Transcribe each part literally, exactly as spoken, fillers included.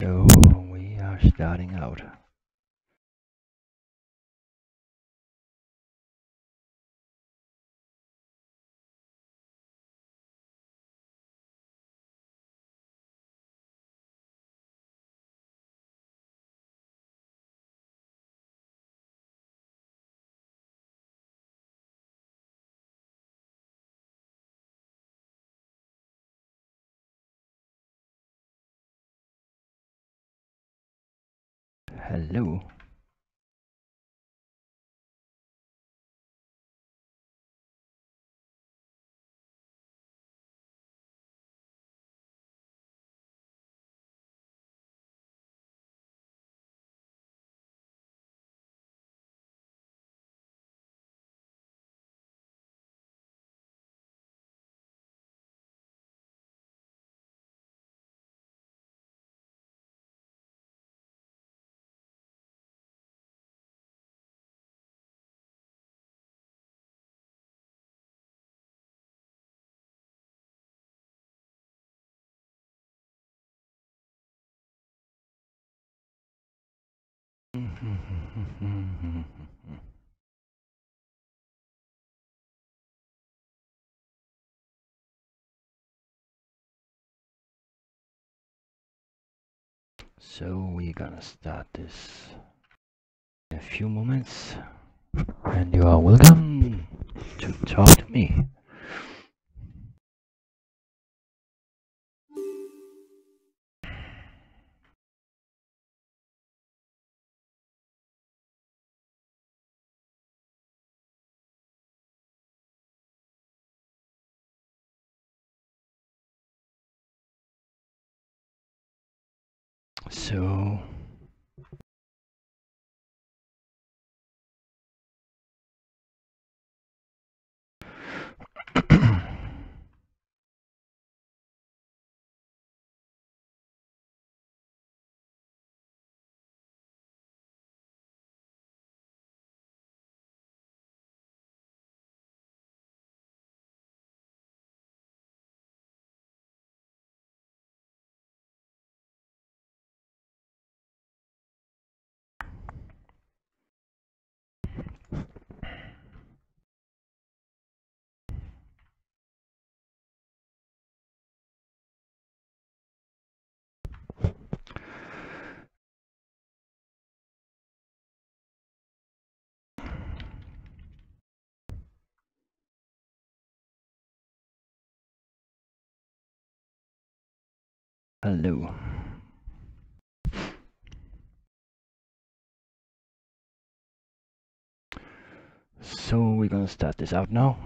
So we are starting out. Hello. So we're gonna start this in a few moments, and you are welcome to talk to me. So hello. So we're gonna start this out now.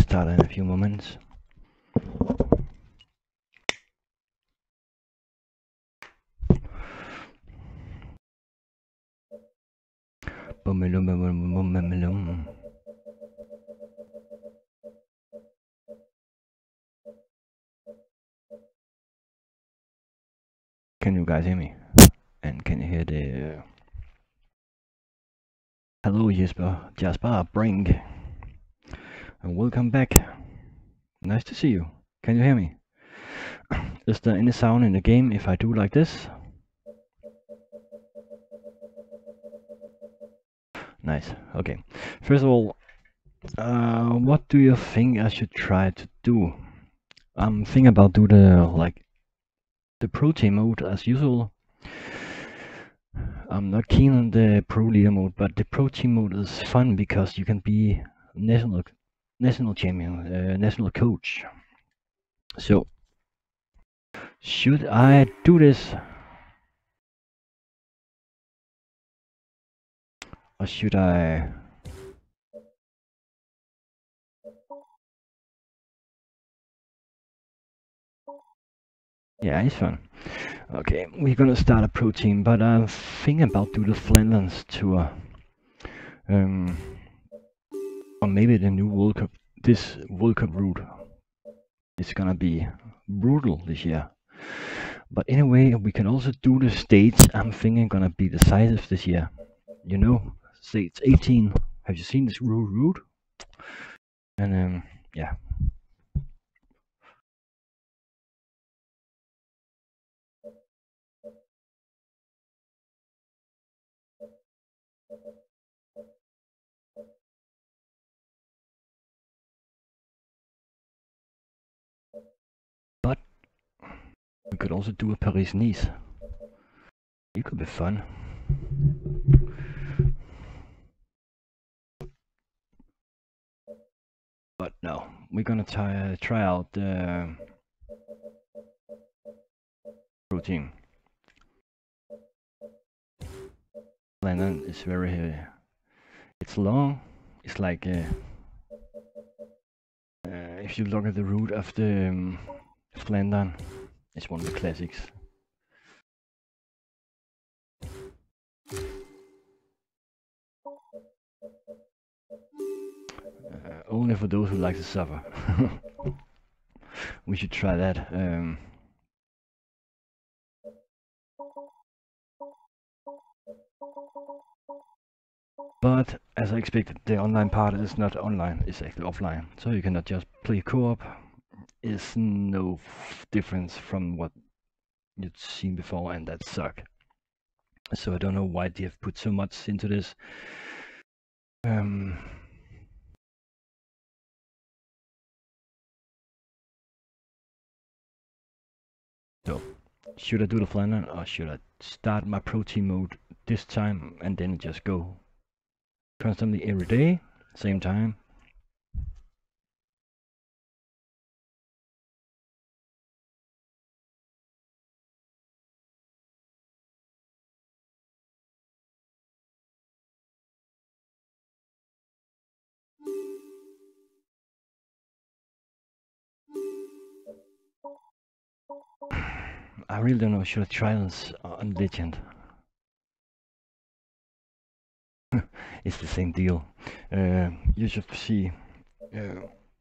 Start in a few moments. Bummelum, bummelum, bummelum. Can you guys hear me? And can you hear the hello, Jesper, Jasper Brink? And welcome back. Nice to see you. Can you hear me? Is there any sound in the game if I do like this? Nice. Okay. First of all, uh, what do you think I should try to do? I'm thinking about do the like the pro team mode as usual. I'm not keen on the pro leader mode, but the pro team mode is fun because you can be national. National champion, uh, national coach. So, should I do this? Or should I? Yeah, he's fun. Okay, we're gonna start a pro team, but I'm thinking about do the Flanders tour. Um, or maybe the new World Cup. This World Cup route is gonna be brutal this year. But anyway, we can also do the States. I'm thinking gonna be decisive this year. You know, States eighteen. Have you seen this route? route? And um, yeah. But we could also do a Paris Nice. It could be fun. But no, we're gonna try, try out the pro team. London is very heavy. It's long. It's like uh, uh, if you look at the route of the um, Flandern, it's one of the classics. Uh, only for those who like to suffer. We should try that. Um, But as I expected, the online part is not online, it's actually offline. So you cannot just play co-op. It's no difference from what you'd seen before, and that sucked. So I don't know why they have put so much into this. Um, so, should I do the Flanders or should I start my pro team mode this time and then just go? Constantly every day, same time. I really don't know, should I trials on legend? It's the same deal. Uh, you should see. Uh,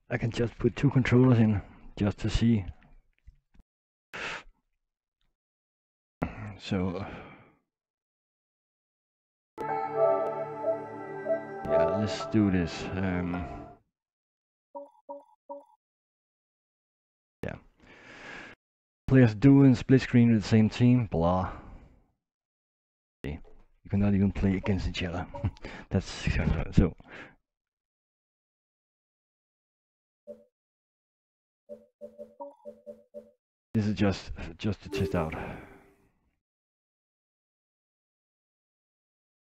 I can just put two controllers in just to see. So yeah, let's do this. Um, yeah, players doing split screen with the same team. Blah. You cannot even play against each other. That's so. This is just just to test out.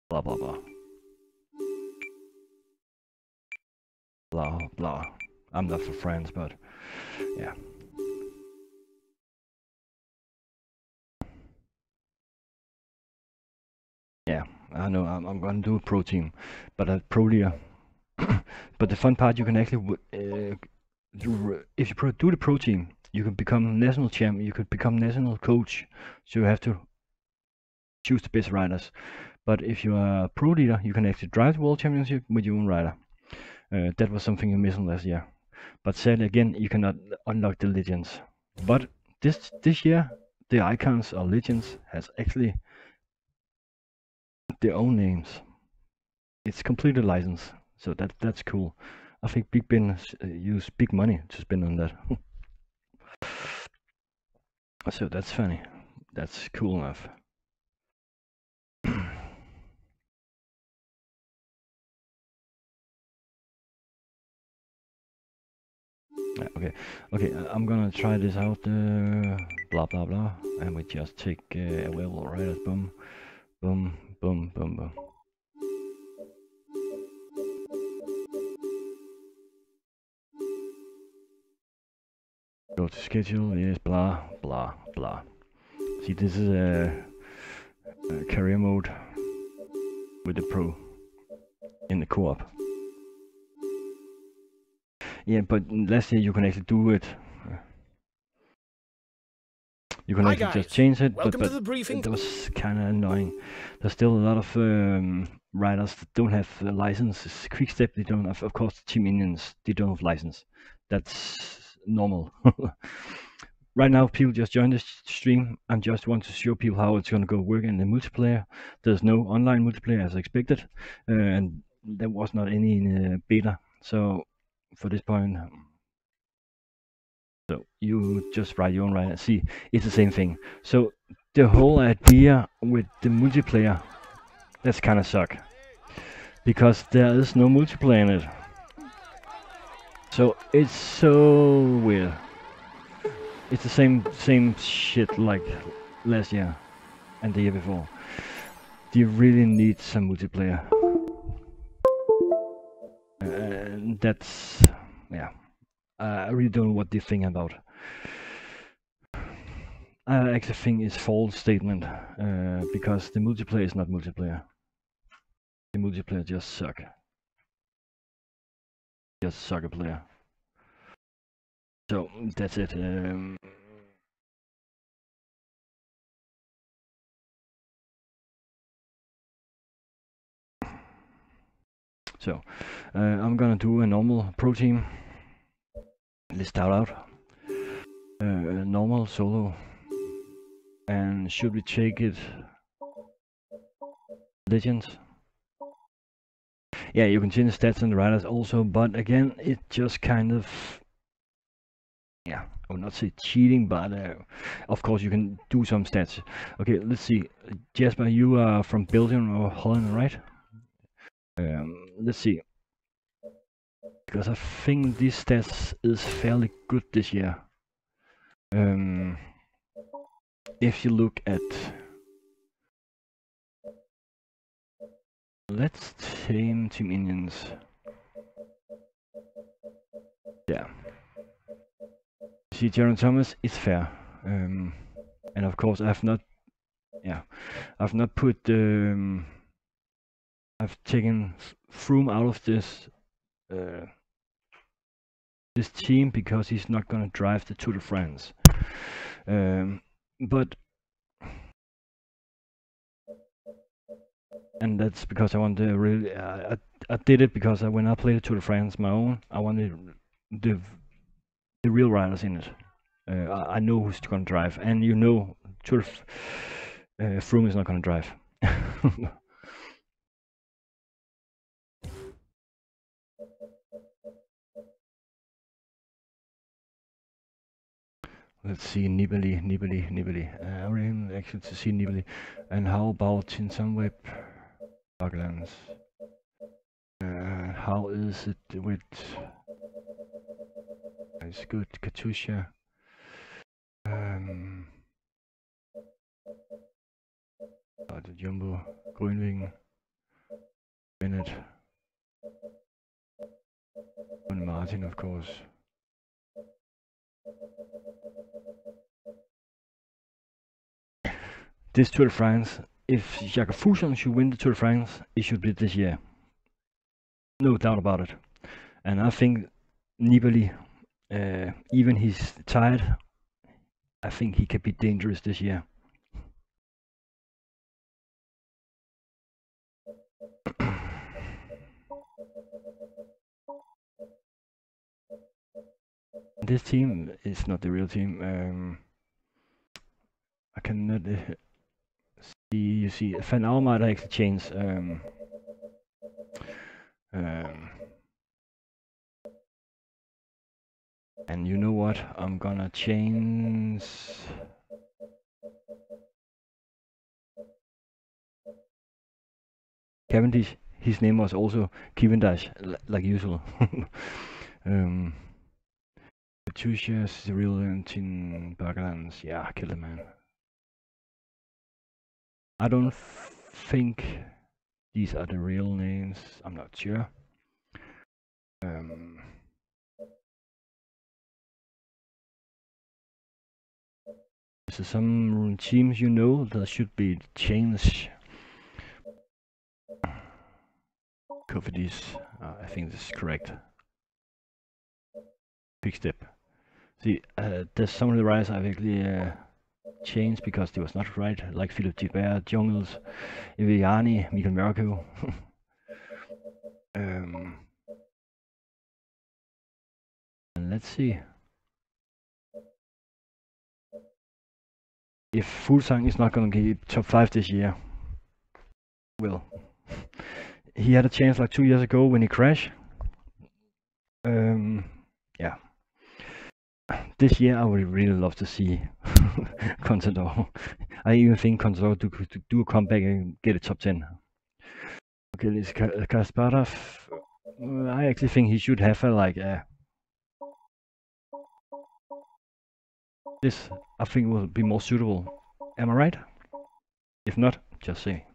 Blah blah blah. Blah blah. I'm not for friends, but yeah. Yeah, I know I'm, I'm gonna do a pro team, but a pro leader. But the fun part, you can actually, uh, do, if you pro, do the pro team, you can become national champ, you could become national coach. So you have to choose the best riders. But if you are a pro leader, you can actually drive the world championship with your own rider. Uh, that was something you missed last year. But sadly, again, you cannot unlock the legends. But this this year, the icons or legends has actually their own names. It's completely licensed, so that that's cool. I think Big Ben uh, used big money to spend on that. So that's funny. That's cool enough. Okay, okay. I'm gonna try this out. Uh, blah blah blah, and we just take uh, away all riders. Boom, boom. Boom, boom, boom. Go to schedule, yes, blah, blah, blah. See, this is a, a career mode with the pro in the co-op. Yeah, but last year you can actually do it. You can actually just change it, but, but that was kind of annoying. There's still a lot of um, riders that don't have a license. Quick Step, they don't have. Of course, the Team Indians, they don't have license. That's normal. Right now, people just joined this stream. I just want to show people how it's going to go work in the multiplayer. There's no online multiplayer as expected, uh, and there was not any in uh, beta. So for this point, so you just write your own rider. See, it's the same thing. So the whole idea with the multiplayer, that's kind of suck, because there is no multiplayer in it. So it's so weird. It's the same same shit like last year and the year before. Do you really need some multiplayer? And that's, yeah, uh, I really don't know what they think about. I actually think it's false statement, uh, because the multiplayer is not multiplayer. The multiplayer just suck. Just suck a player. So that's it. Um, so uh, I'm gonna do a normal pro team. Let's start out. Uh, normal solo. And should we take it? Legends. Yeah, you can change the stats and the riders also, but again, it just kind of, yeah, I would not say cheating, but uh, of course you can do some stats. Okay, let's see. Jasper, you are from Belgium or Holland, right? Um, let's see. Because I think these stats is fairly good this year. Um, if you look at... Let's team Team Indians. Yeah. See, Jaron Thomas is fair, um, and of course I've not, yeah, I've not put, um, I've taken Froome out of this uh, this team because he's not gonna drive the Tour de France, um, but. And that's because I want to really, uh, I, I did it because I, when I played Tour de France my own, I wanted the, the real riders in it. Uh, I, I know who's going to drive, and you know Tour uh, Froome is not going to drive. Let's see, Nibali, Nibali, Nibali. Uh, I really am actually to see Nibali. And how about in some way... Uh, how is it with... It's good, Katusha. Um, uh, the Jumbo, Grünwing, Bennett, and Martin, of course. This Tour de France, if Jakob Fuglsang should win the Tour de France, it should be this year. No doubt about it. And I think Nibali, uh, even he's tired, I think he could be dangerous this year. This team is not the real team. Um, I cannot... Uh, See, you see, Van Avermaet actually changed. Um, um, and you know what? I'm gonna change. Cavendish. His name was also Cavendish, like usual. um, Katusha, Cyril, and Tin Berglands. Yeah, kill the man. I don't think these are the real names, I'm not sure. Um, so some teams, you know, there should be change. Covidies, uh, I think this is correct. Quick Step. See, uh, there's some of the riders I've actually uh, changed because they was not right, like Philip Gilbert, Jungles, Eviani, Michael Merkel. um, and let's see. If Fuglsang is not going to get top five this year, well, he had a chance like two years ago when he crashed. Um, yeah. This year I would really love to see Contador. I even think Contador do, do, do a comeback and get a top ten. Okay, let's Kasparov. I actually think he should have a like a... This I think will be more suitable. Am I right? If not, just say.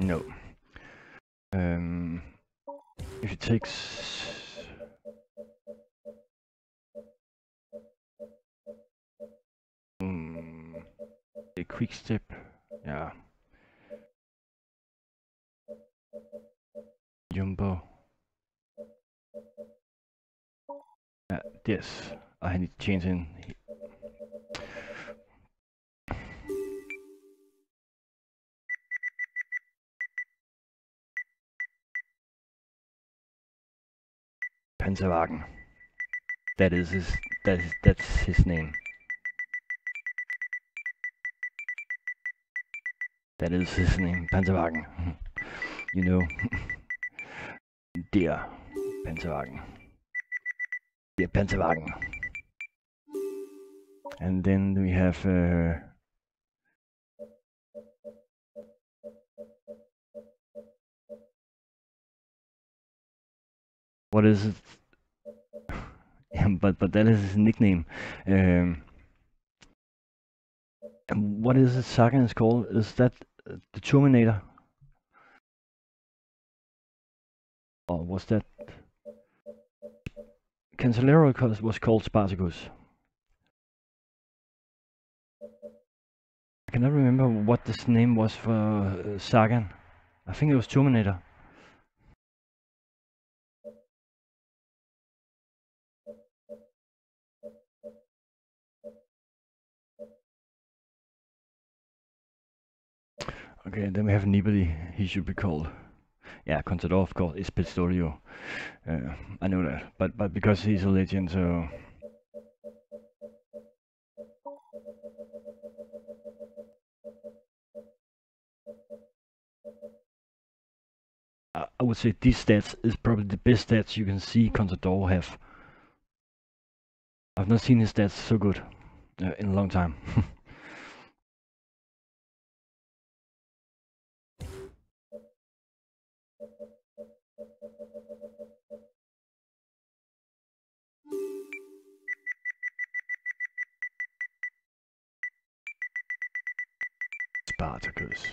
No. Um, if it takes. Um, a quick step. Yeah. Jumbo. Uh, yes, I need to change in. Panzerwagen. That is his. That is that's his name. That is his name, Panzerwagen. You know, dear Panzerwagen. Dear Panzerwagen. And then we have uh, what is it? Yeah, but but that is his nickname. Um, and what is it? Sagan is called. Is that the Terminator? Or was that... Cancelero was called Spartacus. I cannot remember what this name was for Sagan. I think it was Terminator. Okay, then we have Nibali. He should be called. Yeah, Contador, of course, is Pistorio. Uh, I know that, but but because he's a legend, so... I, I would say these stats is probably the best stats you can see Contador have. I've not seen his stats so good uh, in a long time. Spartacus.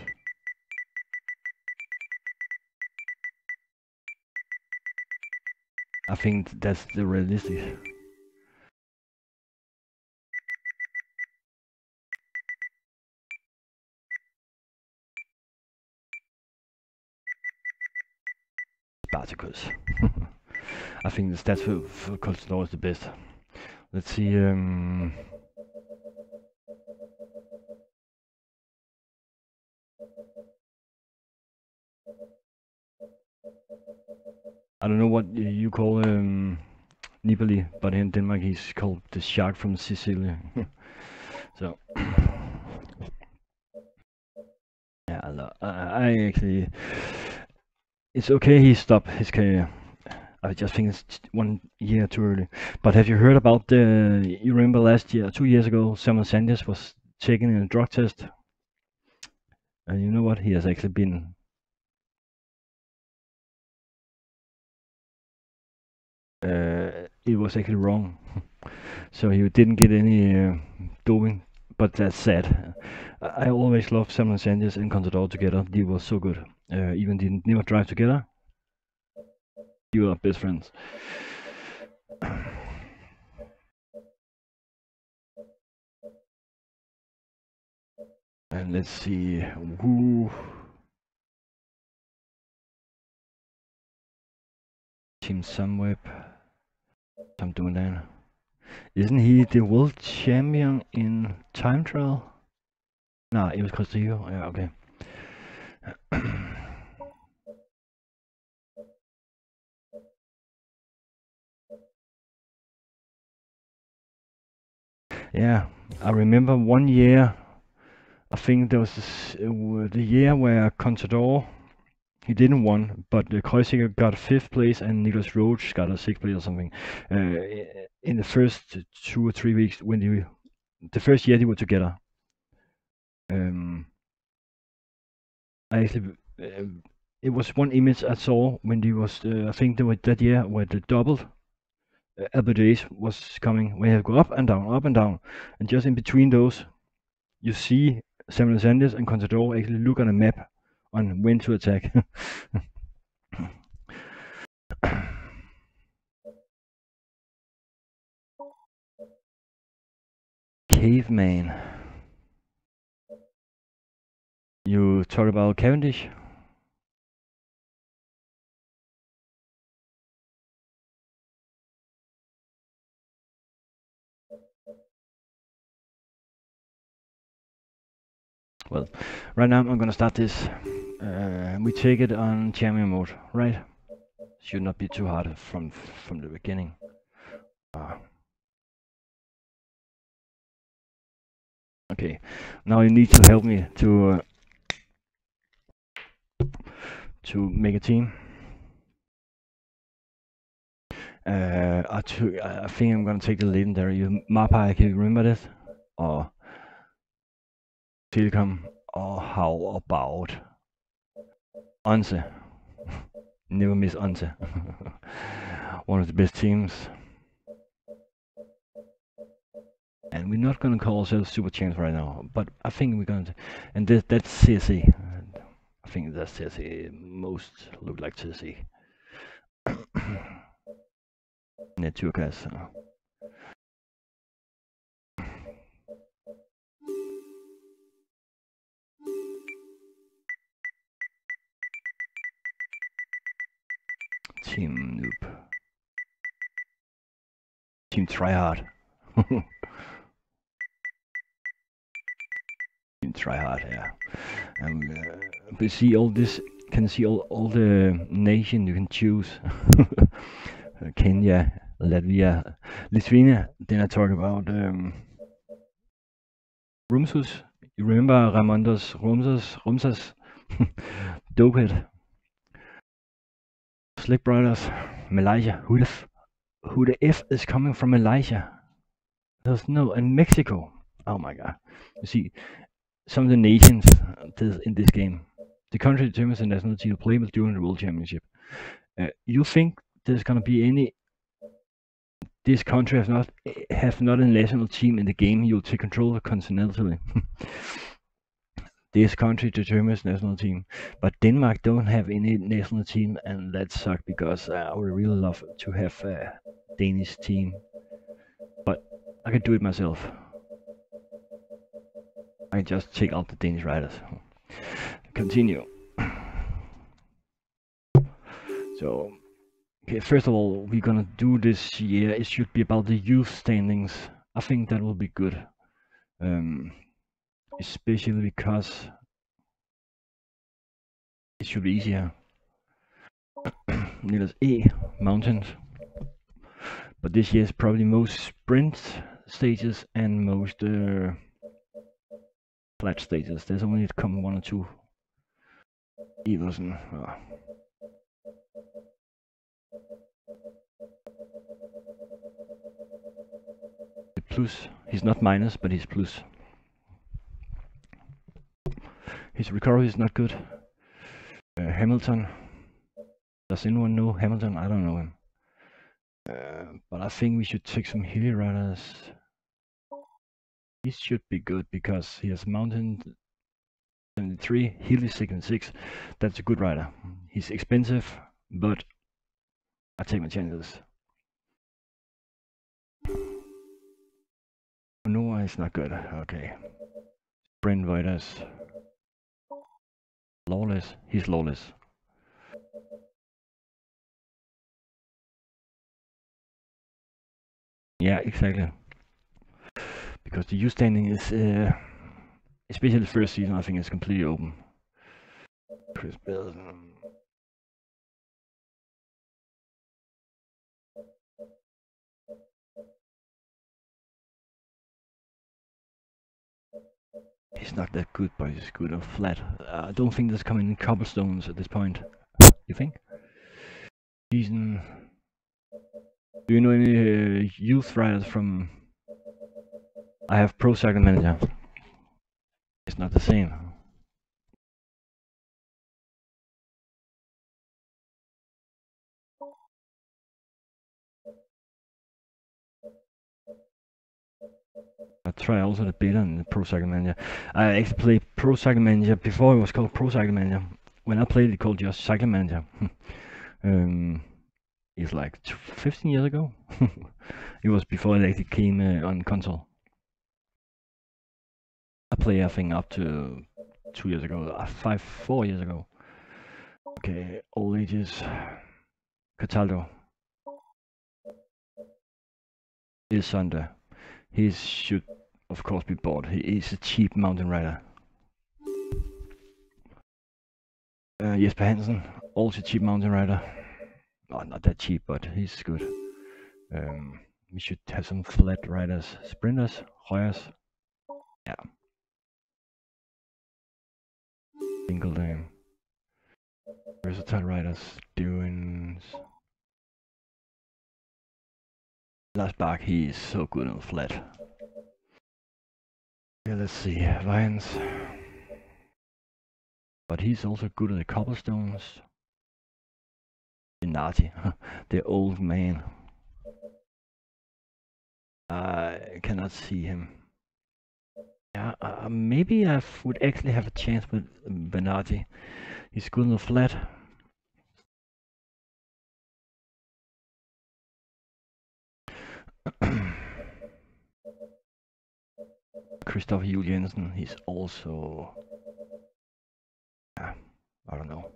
I think that's the realistic. Spartacus. I think the stats for, for Contador is the best. Let's see. Um, I don't know what you call um, Nibali, but in Denmark he's called the shark from Sicily. So yeah, I, love, I, I actually. It's okay he stopped his career. I just think it's one year too early. But have you heard about the... You remember last year, two years ago, Simon Sanders was taken in a drug test. And you know what? He has actually been... Uh, it was actually wrong. So he didn't get any uh, doping. But that's sad. I always loved Simon Sanders and Contador together. They were so good. Uh, even they never drive together. You are best friends. And let's see who Team Sunweb, Tom Dunan. Isn't he the world champion in time trial? No, it was Castillo. Yeah, okay. Yeah, I remember one year, I think there was this, uh, the year where Contador, he didn't win, but uh, Kreuziger got fifth place and Nicholas Roach got a sixth place or something. Uh, in the first two or three weeks, when they, the first year they were together. Um, I actually, uh, it was one image I saw when they was, uh, I think they were that year where the double uh, Albert Ace was coming, where you go up and down, up and down, and just in between those, you see Simon Sanders and Contador actually look on a map on when to attack. Caveman. You talk about Cavendish? Well, right now I'm gonna start this. Uh, we take it on champion mode, right? Should not be too hard from from the beginning. Uh, okay, now you need to help me to uh, to make a team. Uh, I, took, I think I'm gonna take the legendary Mappa. Can you remember this? Or Tilcom, or how about Once? Never miss Once. One of the best teams. And we're not gonna call ourselves super champs right now, but I think we're gonna to, and this, that's C S E. I think that's C S E, most look like C S E. Naturgas. Team Noob. Team Tryhard. Team Tryhard, yeah. And uh, we see all this, can see all, all the nation you can choose. Kenya, Latvia, Lithuania. Then I talk about um, Rumsus. You remember Ramondas Rumsus? Rumsus? Dopehead. Schleck brothers, Malaysia. Who the, f who the F is coming from Malaysia? There's no, and Mexico. Oh my god. You see, some of the nations in this game. The country determines the national team playable during the World Championship. Uh, you think there's gonna be any, this country has not, have not a national team in the game, you'll take control continentally. This country determines national team, but Denmark don't have any national team, and that sucks because uh, I would really love to have a Danish team, but I can do it myself. I can just check out the Danish riders. Continue. So, okay, first of all, we're gonna do this year. It should be about the youth standings. I think that will be good. Um, Especially because it should be easier. Let us E, mountains. But this year is probably most sprint stages and most uh, flat stages. There's only come one or two. Everson. Oh. The plus. He's not minus, but he's plus. His recovery is not good. Uh, Hamilton. Does anyone know Hamilton? I don't know him. Uh, but I think we should take some hilly riders. He should be good because he has mountain seventy-three, hilly sixty-six. That's a good rider. He's expensive, but I take my chances. Noah is not good. Okay. Brent Voiders. Lawless, he's lawless. Yeah, exactly. Because the U standing is, uh, especially the first season, I think it's completely open. Chris Bell. He's not that good, but he's good or flat. I don't think there's coming in cobblestones at this point. You think? Season. Do you know any uh, youth riders from? I have Pro Cycling Manager. It's not the same. I try also the beta and the Pro Cycling Manager. I actually played Pro Cycling Manager before it was called Pro Cycling Manager. When I played it, called just Cycling Manager. um, it's like fifteen years ago. It was before it actually came uh, on console. I play, I think, up to two years ago, uh, five, four years ago. Okay, all ages. Cataldo is under. He should, of course, be bought. He is a cheap mountain rider. Uh, Jesper Hansen, also cheap mountain rider. Oh, not that cheap, but he's good. Um, we should have some flat riders, sprinters, Hoyers. Yeah. Single name. Versatile riders, doing. Lars Bak, he is so good on flat. Yeah, let's see, Vines. But he's also good on the cobblestones. Benati, the old man. I cannot see him. Yeah, uh, maybe I would actually have a chance with Benati. He's good on the flat. Christopher Juhl Jensen, he's also, uh, I don't know.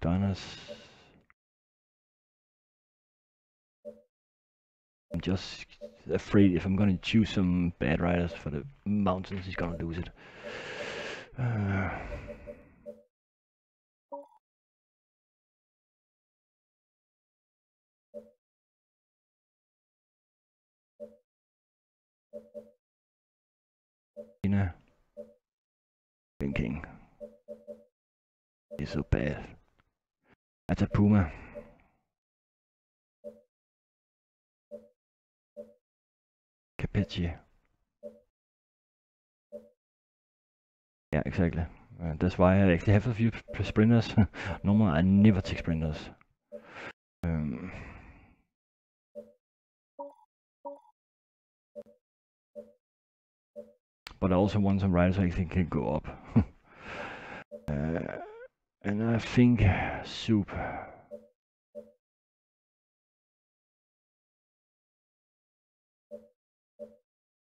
Bogdanas. I'm just afraid if I'm gonna choose some bad riders for the mountains, he's gonna lose it. Uh, Thinking is so bad. That's a Puma. Capecchi. Yeah, exactly. Uh, that's why I actually have a few sprinters. Normally, I never take sprinters. Um, But I also want some riders I think can go up. uh, and I think Soup.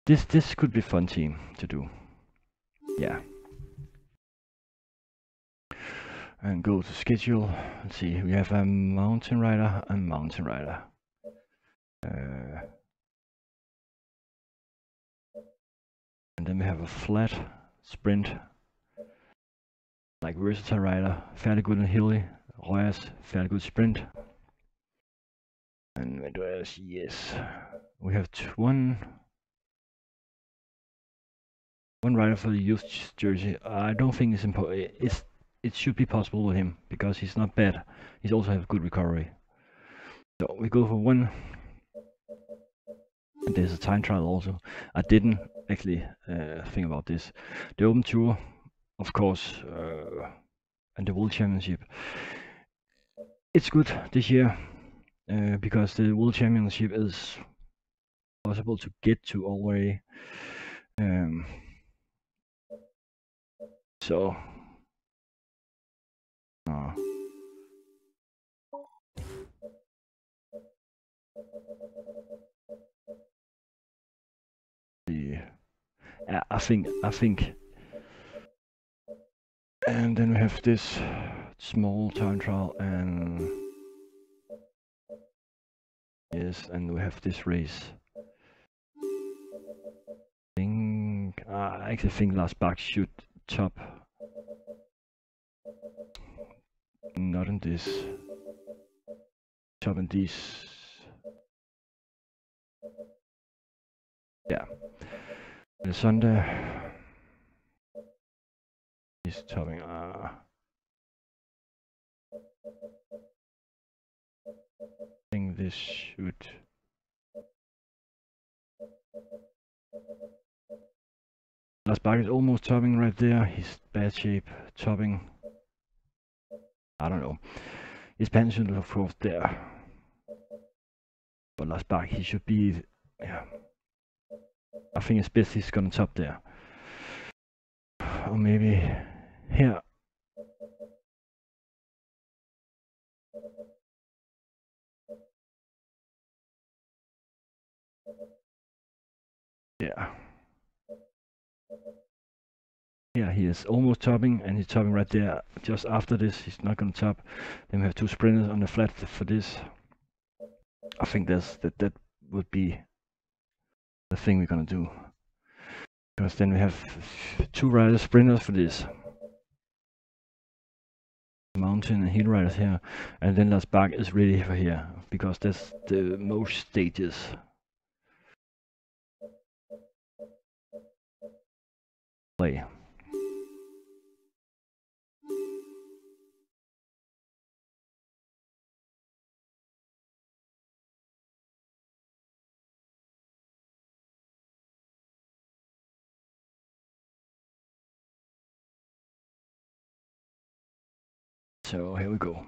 This this could be fun team to do. Yeah. And go to schedule. Let's see, we have a mountain rider and mountain rider. Uh, And then we have a flat sprint, like versatile rider, fairly good and hilly, Royas, fairly good sprint. And what else? Yes, we have one, one rider for the youth jersey. I don't think it's important. It's it should be possible with him because he's not bad. He's also have good recovery. So we go for one. And there's a time trial also. I didn't actually uh, think about this. The Open Tour, of course, uh, and the World Championship. It's good this year uh, because the World Championship is possible to get to all the way. Um, so. Uh, Yeah, I think, I think, and then we have this small time trial and this, and we have this race. I think, uh, I actually think Lars Bak should top. Not in this. Top in these. Yeah. And Sunday. He's topping. Uh, I think this should. Lars Bak is almost topping right there. He's bad shape. Topping. I don't know. His pension, of course, there. But Lars Bak, he should be. Yeah. I think it's best he's gonna top there. Or maybe here. Yeah. Yeah, he is almost topping, and he's topping right there. Just after this, he's not going to top. Then we have two sprinters on the flat for this. I think that's that. That would be the thing we're going to do, because then we have two riders sprinters for this. Mountain and hill riders here, and then Lars Bak is ready for here, because that's the most stages. Play. So here we go.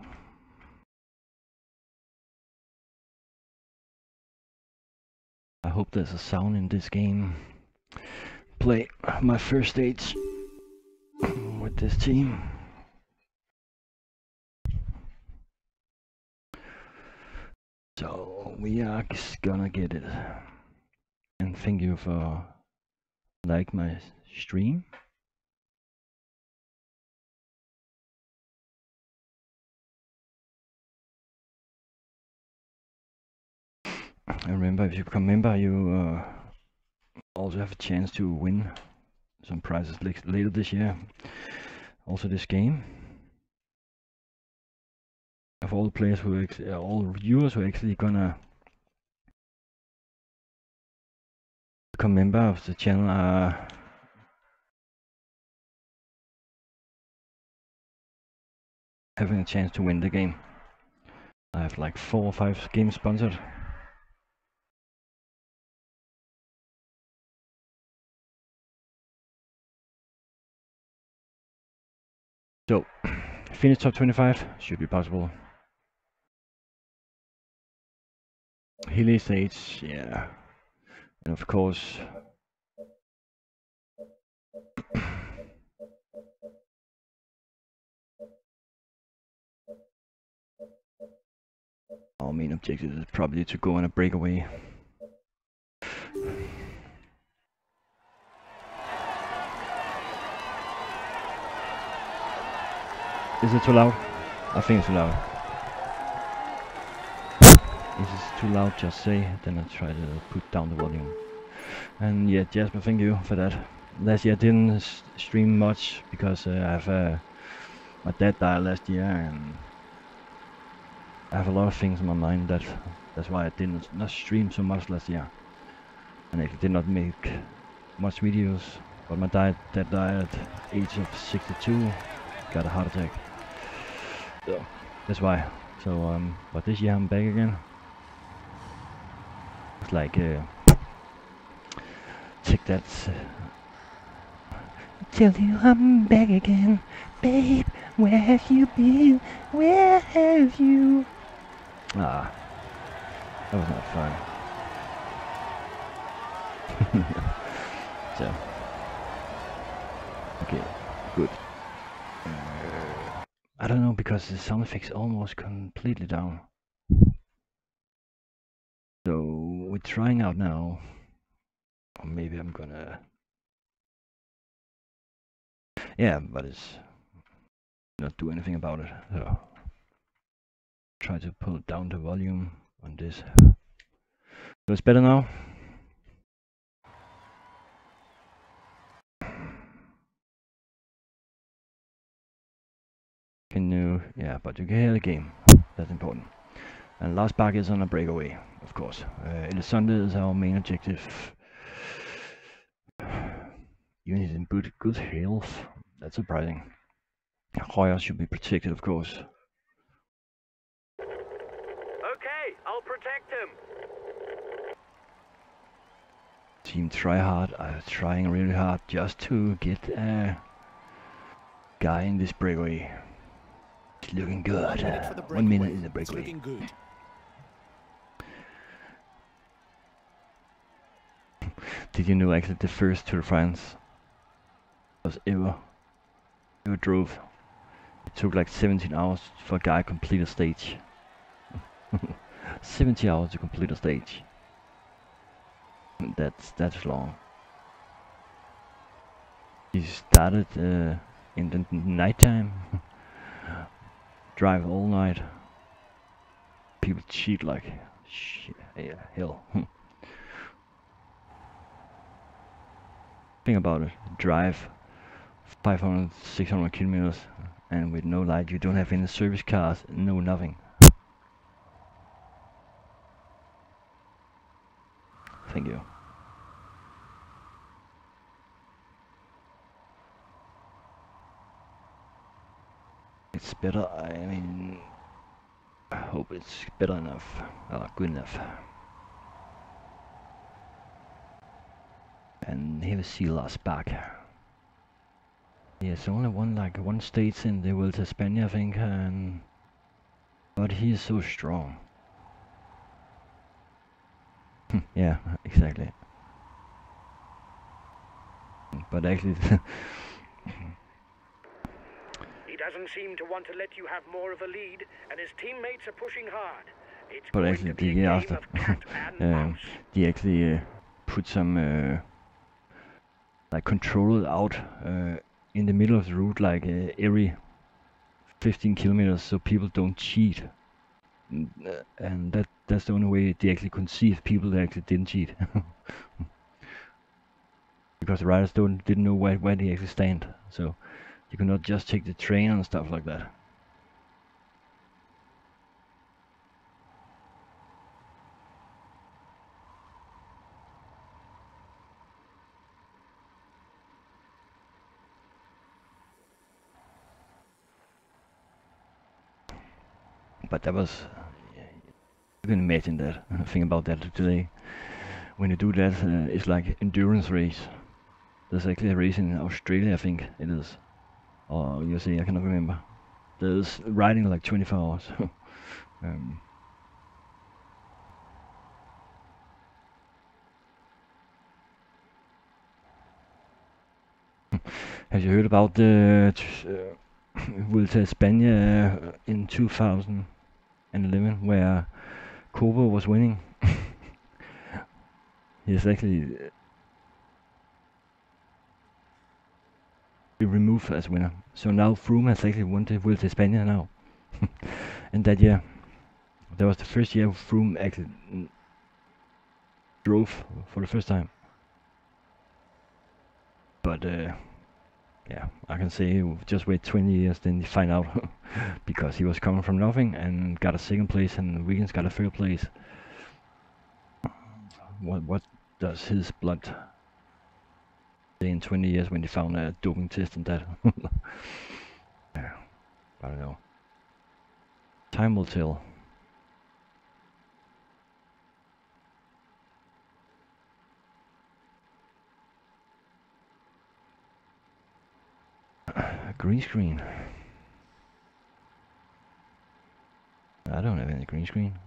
I hope there's a sound in this game. Play my first stage with this team. So we are gonna get it. And thank you for liking my stream. And remember, if you become a member, you uh, also have a chance to win some prizes later this year. Also this game. Of all the players who are actually, all viewers who are actually gonna become a member of the channel are having a chance to win the game. I have like four or five games sponsored. So, finish top twenty-five, should be possible. Hilly stage, yeah. And of course... our main objective is probably to go on a breakaway. Is it too loud? I think it's too loud. If it's too loud, just say, then I try to put down the volume. And yeah, Jasper, thank you for that. Last year I didn't stream much because uh, I have uh, my dad died last year, and I have a lot of things in my mind. That that's why I didn't not stream so much last year, and I did not make much videos. But my dad dad died at age of sixty-two, got a heart attack. So that's why. So um but this year I'm back again. It's like uh take that uh, tell you I'm back again, babe, where have you been, where have you. Ah, that was not fun. So okay, good. I don't know, because the sound effects almost completely down. So we're trying out now. Or maybe I'm gonna. Yeah, but it's not do anything about it. So try to pull down the volume on this. It was better now. Can you, yeah, but you can hear the game, that's important. And last pack is on a breakaway, of course. Uh, Elisande is our main objective. Even he's in good, good health, that's surprising. Royer should be protected, of course. Okay, I'll protect him. Team Tryhard are trying really hard just to get a guy in this breakaway. It's looking good. One minute in the breakaway. Did you know actually the first Tour de France was ever ever drove? It took like seventeen hours for a guy to complete a stage. seventy hours to complete a stage. That's that's long. He started uh, in the nighttime. Drive all night. People cheat like shit. Yeah, hell. Think about it. Drive five hundred, six hundred kilometers, and with no light, you don't have any service cars, no nothing. Thank you. It's better, I mean, I hope it's better enough, uh, good enough. And here we see last back. Yes, only one, like one stage in the World Cup Spain, I think, and but he is so strong. Yeah, exactly. But actually doesn't seem to want to let you have more of a lead, and his teammates are pushing hard. It's but actually, the year after, um, they actually uh, put some uh, like control out uh, in the middle of the route, like uh, every fifteen kilometers, so people don't cheat. And, uh, and that that's the only way they actually conceive people that actually didn't cheat, because the riders don't didn't know where where they actually stand. So. You cannot just take the train and stuff like that. But that was... You can imagine that, think about that today. When you do that, uh, it's like endurance race. There's actually a race in Australia, I think it is. Or you see, I cannot remember. There's riding like twenty-four hours. um. Have you heard about the uh, Vuelta a España in two thousand eleven, where Cobo was winning? Yes, actually. Removed as winner. So now Froome has actually won the Vuelta a España now. And that year, that was the first year Froome actually drove for the first time. But uh, yeah, I can say just wait twenty years, then you find out. Because he was coming from nothing and got a second place, and Wiggins got a third place. What what does his blood in twenty years when they found a doping test and that? Yeah, I don't know. Time will tell. Green screen. I don't have any green screen.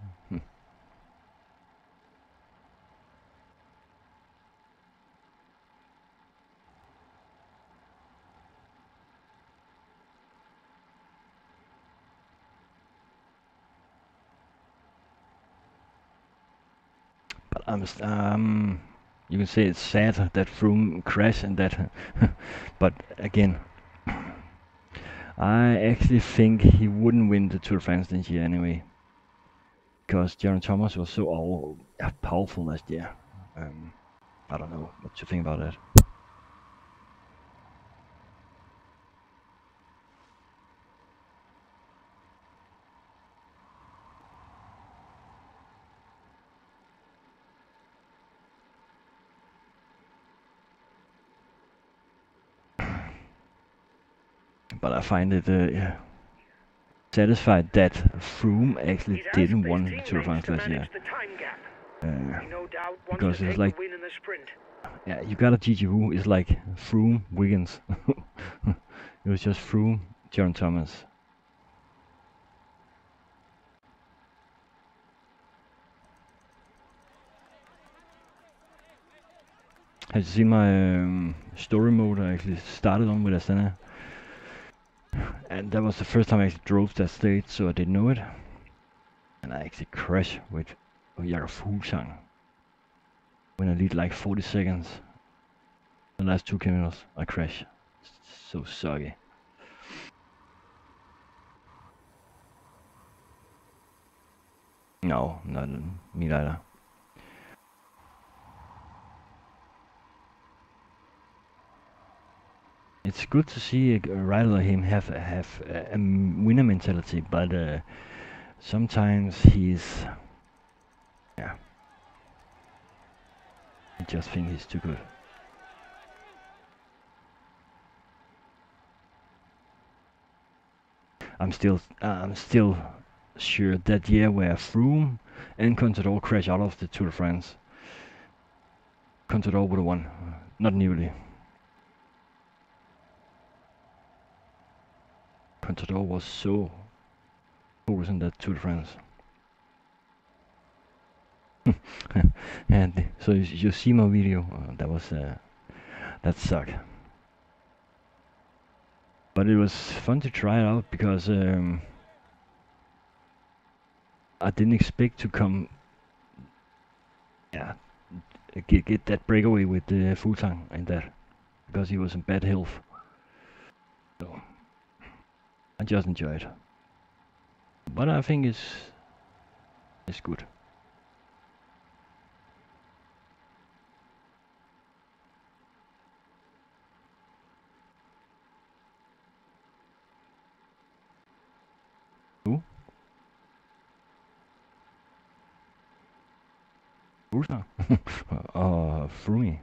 Um, you can say it's sad that Froome crashed and that, but again, I actually think he wouldn't win the Tour de France this year anyway. because Jaron Thomas was so all powerful last year. Um, I don't know what to think about that. But I find it uh, yeah, satisfied that Froome actually didn't want the Tour de France last year. Uh, no doubt because it's like, win in the sprint. Yeah, you got a G G U, it's like Froome, Wiggins. It was just Froome, Jaron Thomas. Have you seen my um, story mode I actually started on with Astana? And that was the first time I actually drove that stage, so I didn't know it. And I actually crashed with Fuglsang when I lead like forty seconds. The last two kilometers, I crashed. So soggy. No, not me neither. It's good to see a rider like him have have a, a winner mentality, but uh, sometimes he's, yeah, I just think he's too good. I'm still uh, I'm still sure that year where Froome and Contador crashed out of the Tour de France, Contador would have won, not Nibali. Contador was so focused on that Tour de France. And so you, you see my video, uh, that was, uh, that sucked. But it was fun to try it out because um, I didn't expect to come, yeah, get, get that breakaway with uh, Fuglsang and that, because he was in bad health. So I just enjoy it, but I think it's it's good. Who? Who's that? Uh, Froome.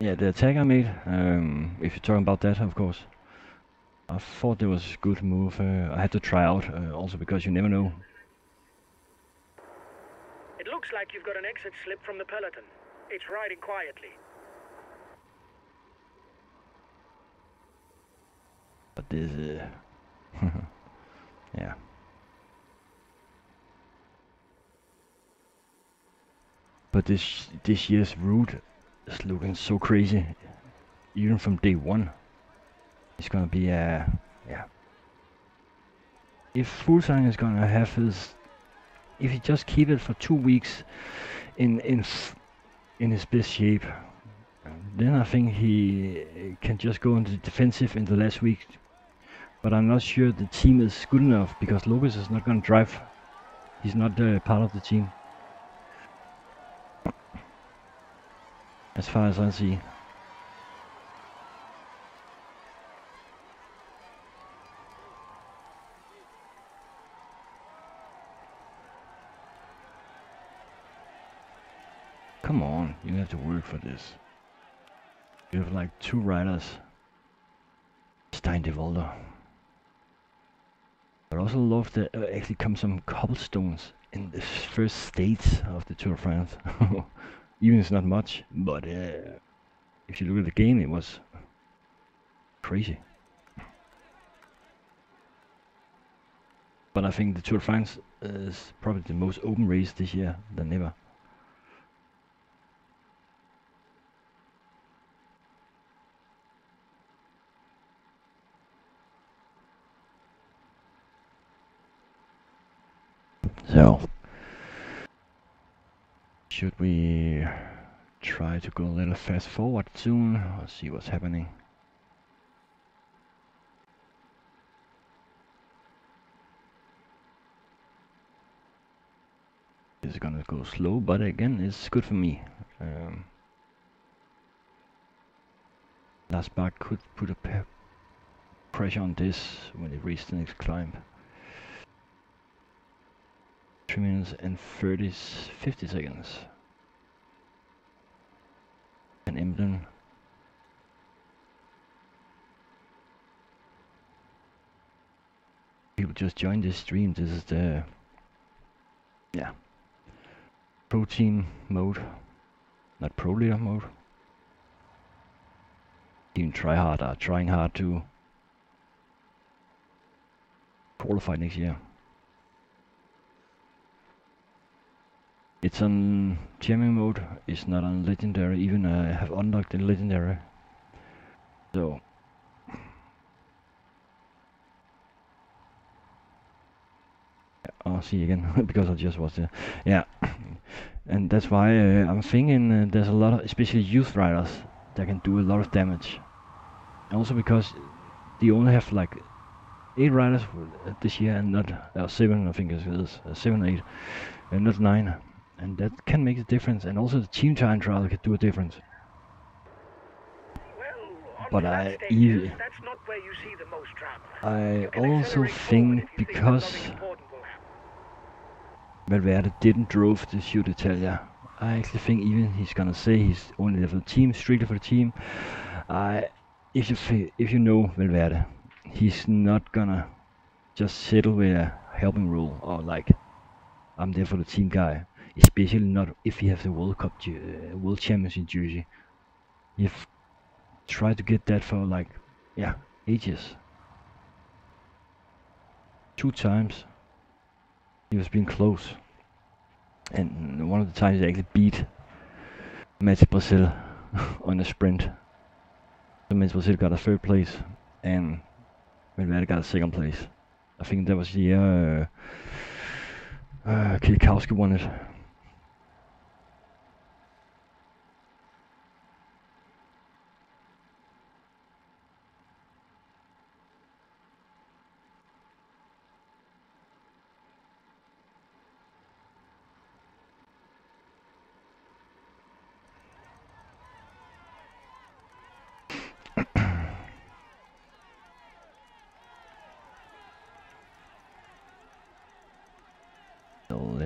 Yeah, the attack I made, um, if you're talking about that, of course, I thought it was a good move. Uh, I had to try out, uh, also because you never know. It looks like you've got an exit slip from the peloton. It's riding quietly. But this is... Uh, yeah. But this this year's route, it's looking so crazy, even from day one. It's gonna be a uh, yeah. If Fuglsang is gonna have his, if he just keep it for two weeks, in in in his best shape, then I think he can just go into the defensive in the last week. But I'm not sure the team is good enough because Lopez is not gonna drive. He's not uh, part of the team. As far as I see. Come on, you have to work for this. You have like two riders. Stein Devolder. But I also love that uh, actually come some cobblestones in the first stage of the Tour of France. Even it's not much, but uh, if you look at the game, it was crazy. But I think the Tour de France is probably the most open race this year than ever. So should we try to go a little fast forward soon? Let's see what's happening. This is gonna go slow, but again, it's good for me. Um, last bar could put a pe pressure on this when it reaches the next climb. three minutes and thirty, fifty seconds. An emblem. People just joined this stream. This is the yeah protein mode, not pro leader mode. Team Tryhard are trying hard to qualify next year. It's on jamming mode, it's not on legendary, even I have unlocked the legendary. So I'll oh, see again, because I just was there. Yeah, and that's why uh, I'm thinking uh, there's a lot of, especially youth riders, that can do a lot of damage. And also because they only have like eight riders this year and not, uh, seven I think it is, uh, seven, eight, and not nine. And that can make a difference, and also the team time trial can do a difference. Well, but I, stages, that's not where you see the most drama. I also think because Valverde didn't drove the Giro d'Italia, I actually think even he's gonna say he's only there for the team, strictly for the team. I, if you if you know Valverde, he's not gonna just settle with a helping role or like I'm there for the team guy. Especially not if he has the World Cup, uh, World Championship jersey. You've tried to get that for like, yeah, ages. Two times he was being close, and one of the times he actually beat Mats Brasil on a sprint. So Mats Brasil got a third place, and Valverde got a second place. I think that was the year uh, uh, Kilikowski won it.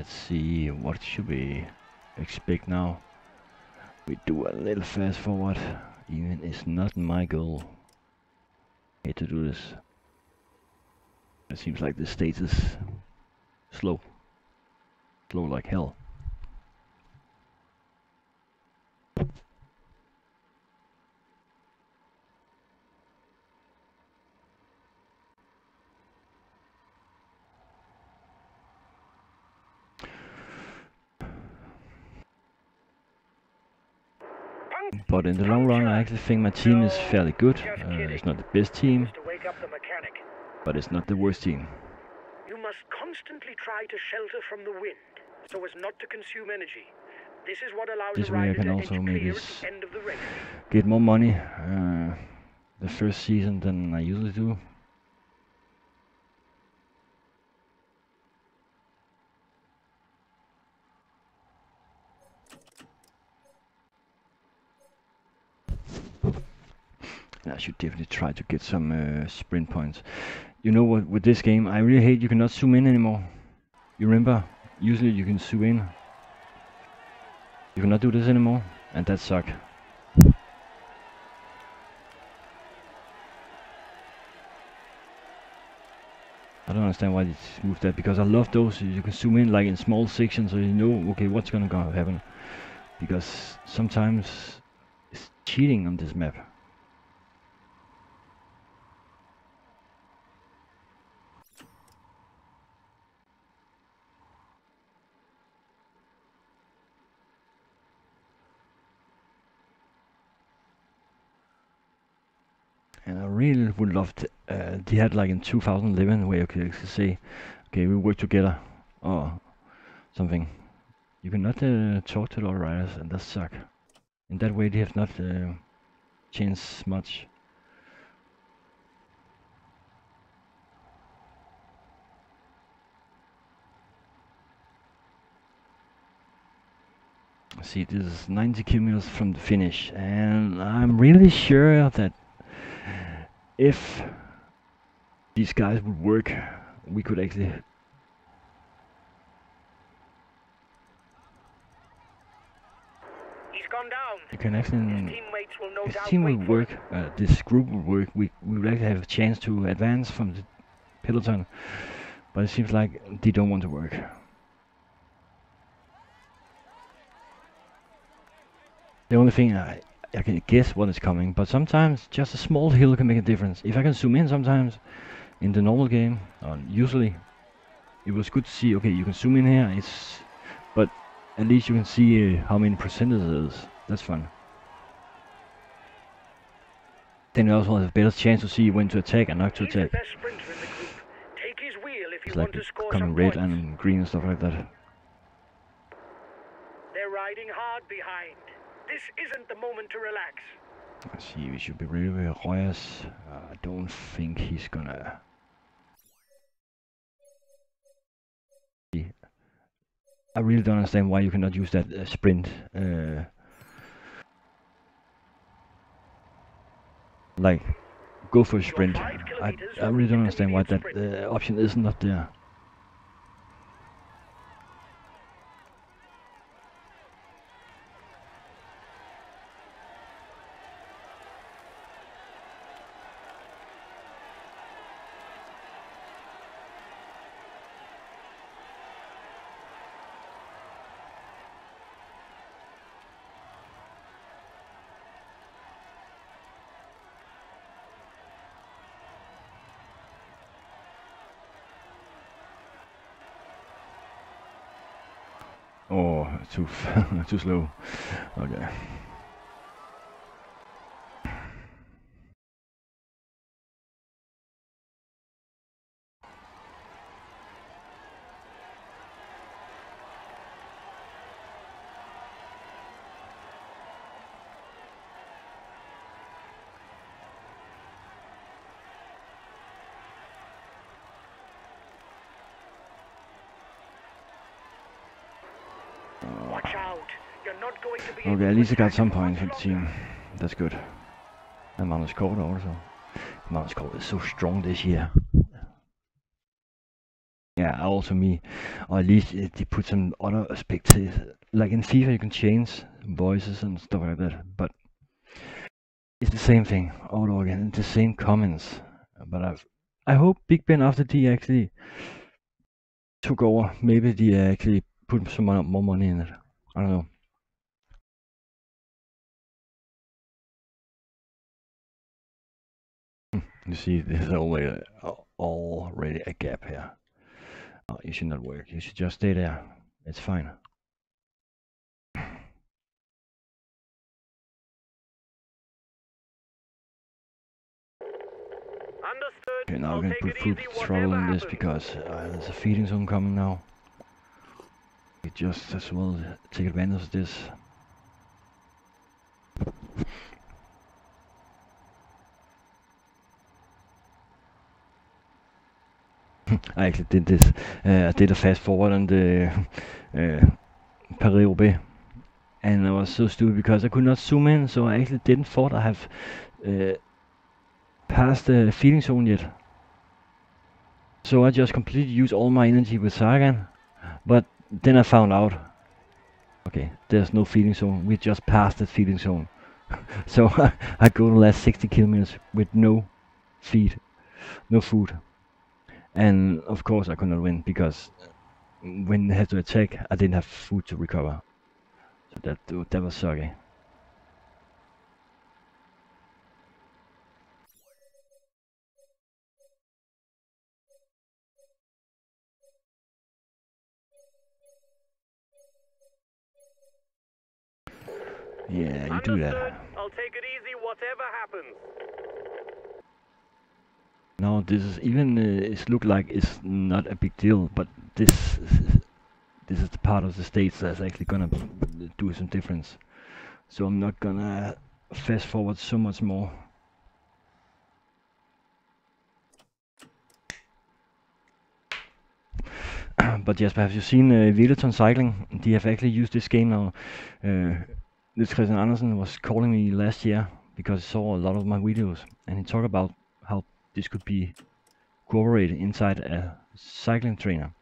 See what should we expect now. We do a little fast forward, even it's not my goal here to do this. It seems like the stage is slow, slow like hell. But in the long run, I actually think my team is fairly good. Uh, it's not the best team, but it's not the worst team. You must constantly try to shelter from the wind, so as not to consume energy. This is what allows this way I can also maybe get more money uh, the first season than I usually do. I should definitely try to get some uh, sprint points. You know what, with this game I really hate you cannot zoom in anymore. You remember? Usually you can zoom in. You cannot do this anymore, and that sucks. I don't understand why they moved that, because I love those. You can zoom in like in small sections so you know, okay, what's gonna go happen. Because sometimes it's cheating on this map. And I really would love to, uh, they had like in two thousand eleven where you could actually say, okay, we work together, or oh, something. You cannot uh, talk to the riders, and that suck. In that way, they have not uh, changed much. See, this is ninety kilometers from the finish, and I'm really sure that if these guys would work, we could actually He's gone down. You can actually his teammates will no doubt team will work, uh, this group will work, we, we would actually have a chance to advance from the peloton, but it seems like they don't want to work. The only thing I, I can guess what is coming, but sometimes just a small hill can make a difference. If I can zoom in sometimes in the normal game, uh, usually it was good to see, okay, you can zoom in here, it's, but at least you can see uh, how many percentages it is. That's fun. Then you also have a better chance to see when to attack and not to attack. It's like coming red and green and stuff like that. They're riding hard behind. This isn't the moment to relax. I see, we should be really with Royas. I don't think he's gonna... I really don't understand why you cannot use that uh, sprint. Uh, like, go for a sprint. I, I really don't understand why that uh, option is not there. Too too slow. Okay. Okay, at least I got some points for the team. That's good. And Magnus Kort also. Magnus Kort is so strong this year. Yeah, also me. Or at least they put some other aspects. Like in FIFA you can change voices and stuff like that. But it's the same thing all over again. It's the same comments. But I've, I hope Big Ben after D actually took over. Maybe they actually put some more money in it. I don't know. You see, there's already, already a gap here. Oh, you should not work. You should just stay there. It's fine. Understood. Okay, now I can put food trouble in this because uh, there's a feeding zone coming now. You just as well take advantage of this. I actually did this. Uh, I did a fast forward on the uh, Paris-Roubaix, and I was so stupid because I could not zoom in, so I actually didn't thought I have uh, passed the feeding zone yet. So I just completely used all my energy with Sagan, but then I found out, okay, there's no feeding zone, we just passed the feeding zone. So I go the last sixty kilometers with no feed, no food. And of course I could not win because when I had to attack I didn't have food to recover. So that, that was sucky. Yeah, you do that. I'll take it easy whatever happens. Now this is even uh, it looked like it's not a big deal, but this this is the part of the stage that's actually gonna do some difference. So I'm not gonna fast forward so much more. But Jasper, have you seen uh, Velaton Cycling? They have actually used this game now. Uh, this Christian Andersen was calling me last year because he saw a lot of my videos, and he talked about how this could be cooperated inside a cycling trainer.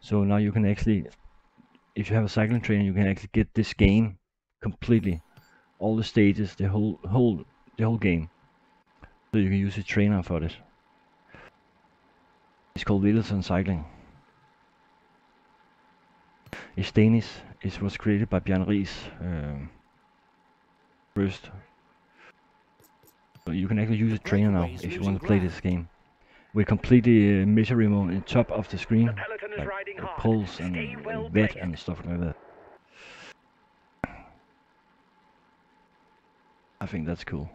So now you can actually, if you have a cycling trainer, you can actually get this game completely, all the stages, the whole whole the whole game. So you can use a trainer for this. It's called Velaton Cycling. It's Danish. It was created by Bjørn Riis um, first. So you can actually use a trainer now if you want to play this game. We're completely uh, mystery mode in top of the screen, the like uh, poles and well red and stuff like that. I think that's cool.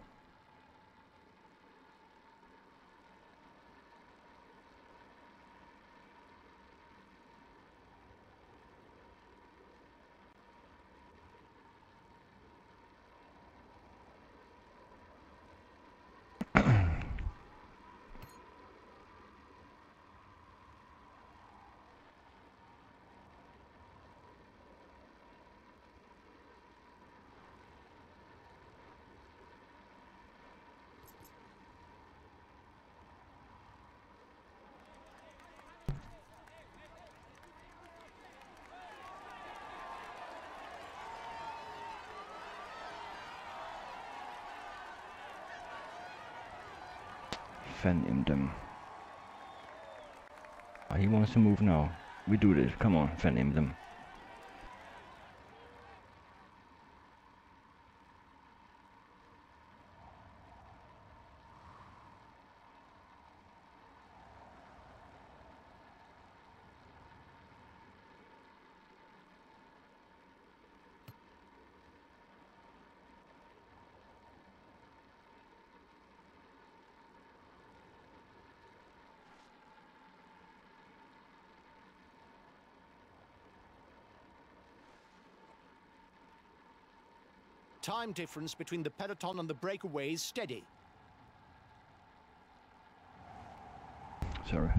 In them. Oh, he wants to move now. We do this. Come on, fan him them. Time difference between the peloton and the breakaway is steady. Sorry.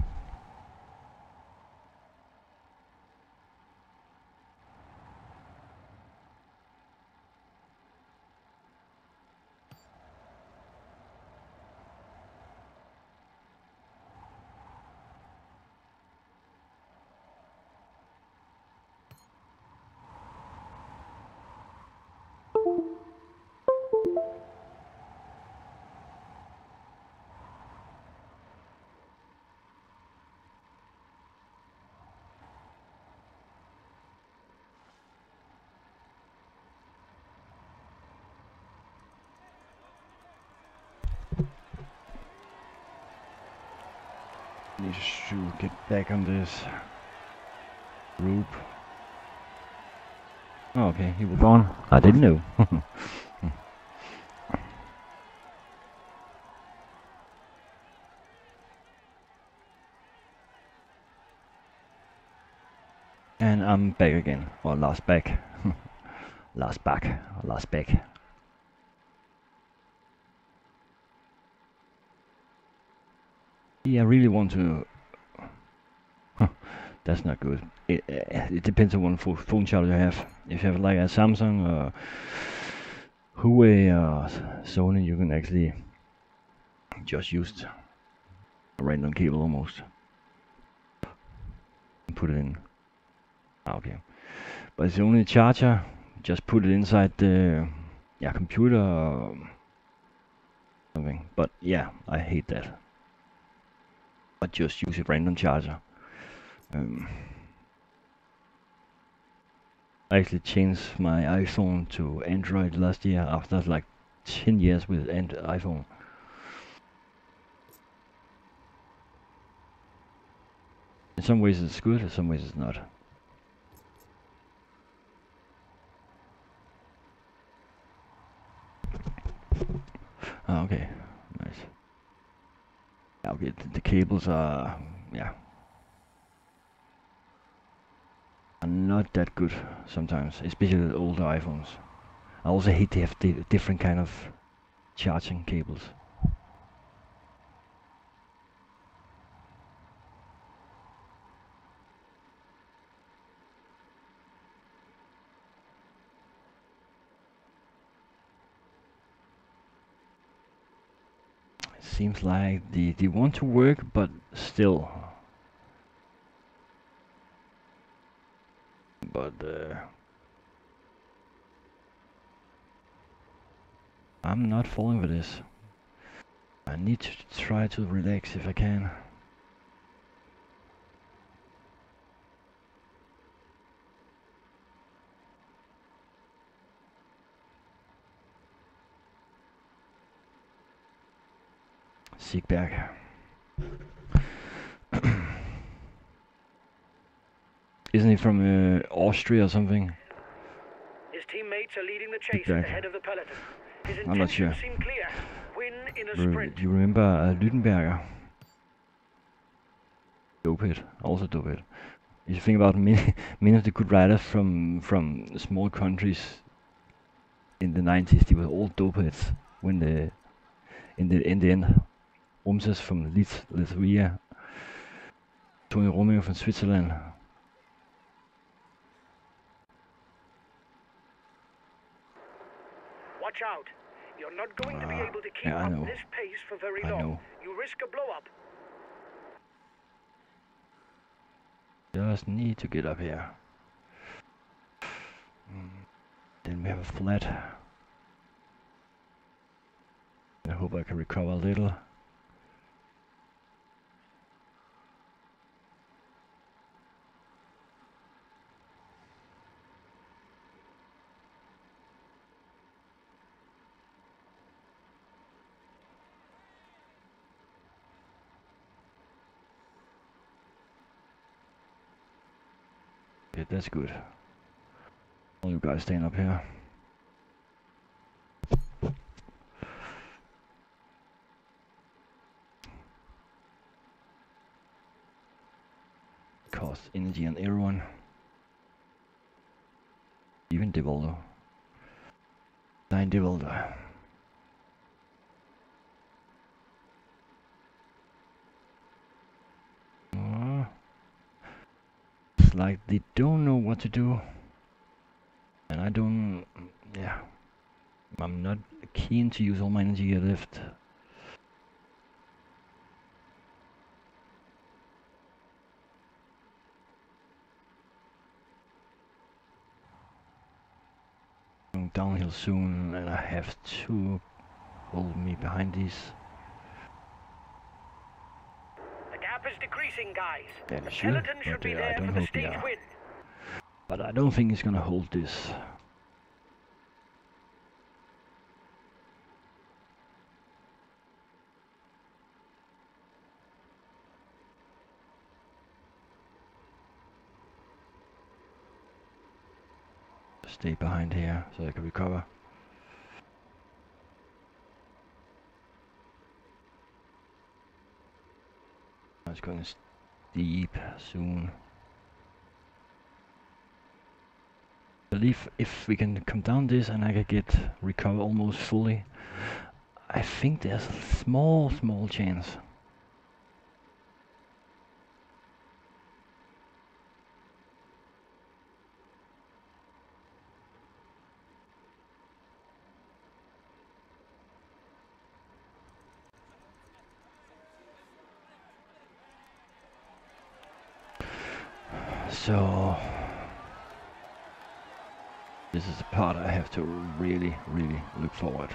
Need to get back on this group. Oh, okay, he was gone. I didn't know. And I'm back again, or last back, last back, last back. Yeah, I really want to. Huh, that's not good. It, uh, it depends on what phone charger you have. If you have like a Samsung or Huawei or Sony, you can actually just use a random cable almost and put it in. Ah, okay, but it's only a charger. Just put it inside the yeah computer or something. But yeah, I hate that. But just use a random charger. Um, I actually changed my iPhone to Android last year after like ten years with an iPhone. In some ways it's good, in some ways it's not. Ah, okay, nice. Okay, the, the cables are yeah are not that good sometimes, especially with older iPhones. I also hate they have di different kind of charging cables. Seems like they, they want to work, but still. But uh, I'm not falling for this. I need to try to relax if I can. Siegberg. Isn't he from uh, Austria or something? His teammates are leading the chase at the head of the peloton. His I'm not sure. Clear. Win in a sprint. Do you remember uh, Lüdenberger? Dopehead, also Dopehead. If you think about many, many of the good riders from from small countries in the nineties, they were all Dopeheads when the in the in the end. Rumses from Leeds, Lithuania, Tony Romeo from Switzerland. Watch out! You're not going uh, to be able to keep yeah, up this pace for very I long. Know. You risk a blow up. Just need to get up here. Then we have a flat. I hope I can recover a little. That's good. All you guys staying up here. Costs energy on everyone. Even Devolder. Stein Devolder. Like they don't know what to do, and I don't, yeah, I'm not keen to use all my energy I left. Going downhill soon, and I have to hold me behind these. Guys. Yeah, the sure, peloton should be there for the stage win. But I don't think he's gonna hold this. Stay behind here so I can recover. It's going steep soon. I believe if we can come down this and I can get recover almost fully, I think there's a small, small chance. So this is the part I have to really, really look forward.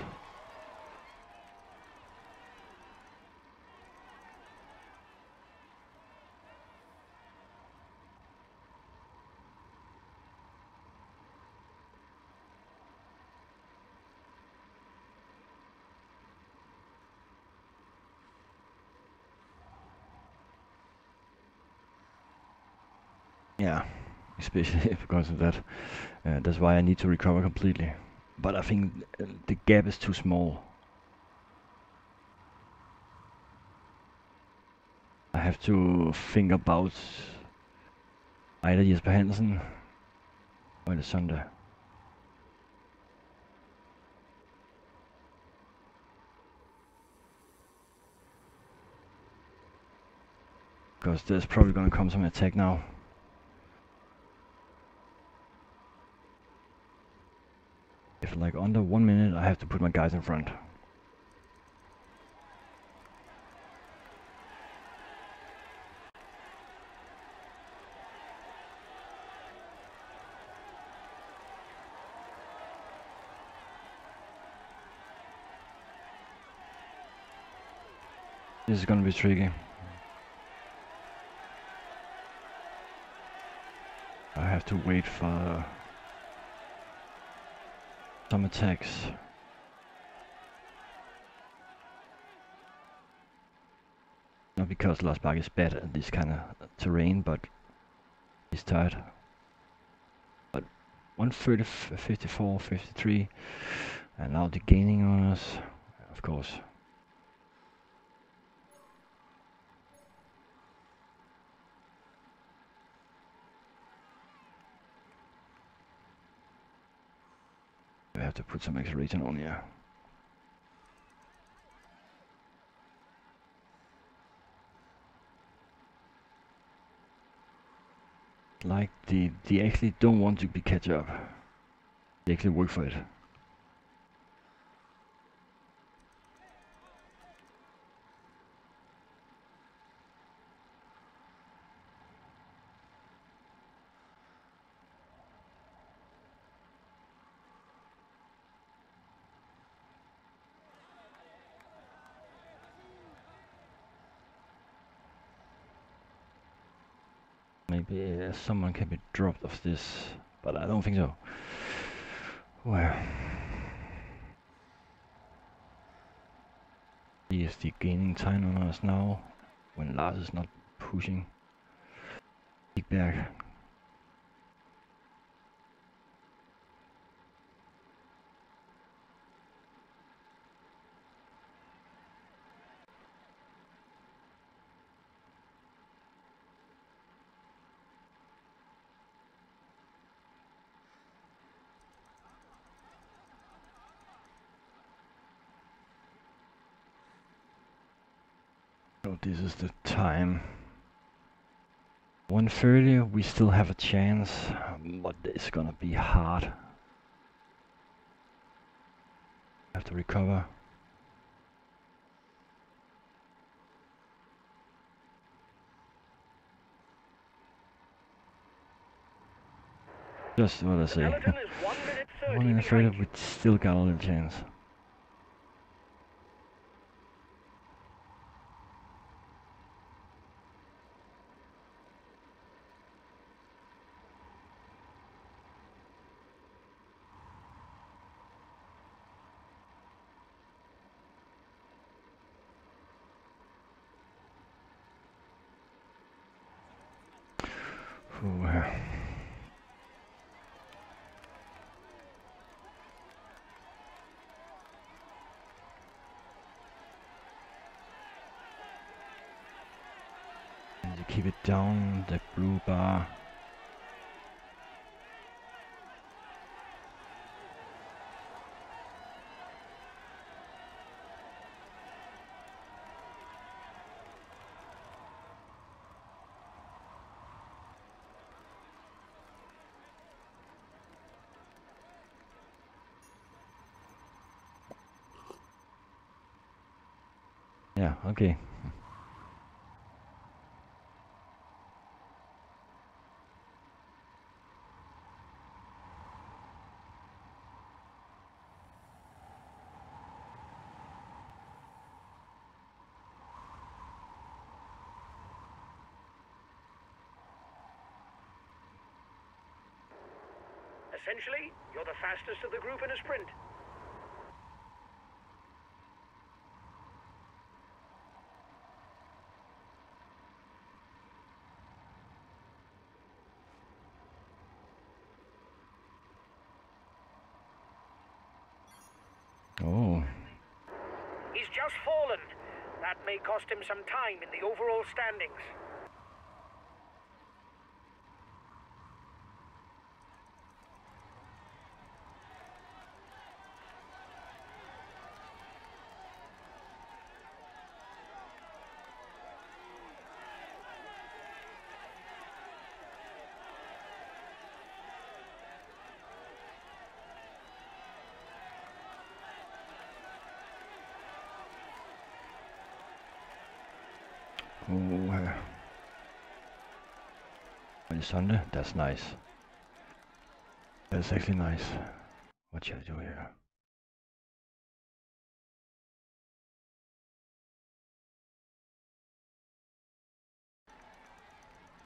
Yeah, especially because of that. Uh, that's why I need to recover completely. But I think the gap is too small. I have to think about either Jesper Hansen Or the Sunday. Because there's probably going to come some attack now. If like under one minute, I have to put my guys in front. This is going to be tricky. I have to wait for some attacks. Not because Lars Bak is bad at this kind of terrain, but he's tired. But one thirty, fifty-four, fifty-three, and now the gaining on us, of course. To put some acceleration on here. Like they, they actually don't want to be catch up. They actually work for it. Maybe someone can be dropped off this, but I don't think so. Well, he is the gaining time on us now, when Lars is not pushing. Kick back. This is the time. one thirty, we still have a chance, but it's gonna be hard. Have to recover. Just what I say. one minute thirty, we still got a little chance. Keep it down, the blue bar. Yeah, okay. Essentially, you're the fastest of the group in a sprint. Oh. He's just fallen. That may cost him some time in the overall standings. Oha. Horizonte, that's nice. That's actually nice. What should I do here?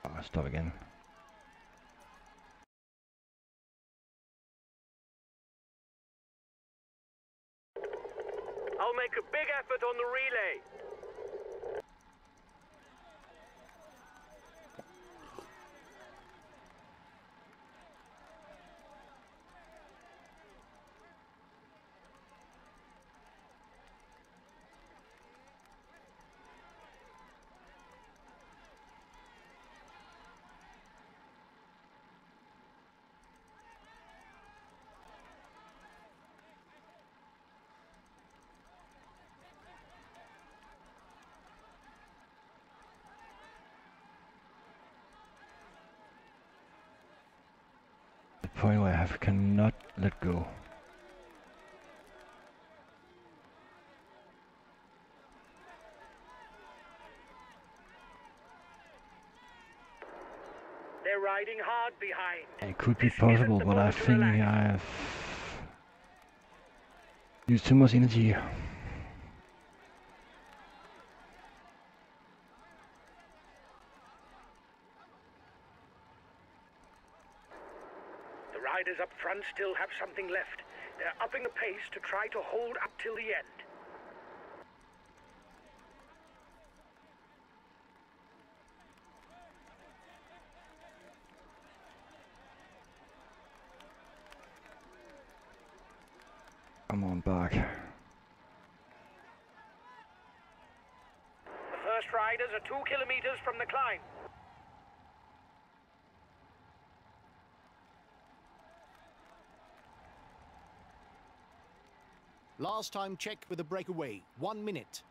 Oh, stop again. I'll make a big effort on the relay. Point where I have cannot let go. They're riding hard behind. It could be possible, but I think I've used too much energy here. Up front still have something left. They're upping the pace to try to hold up till the end. Come on back. The first riders are two kilometers from the climb. Last time check with a breakaway, one minute.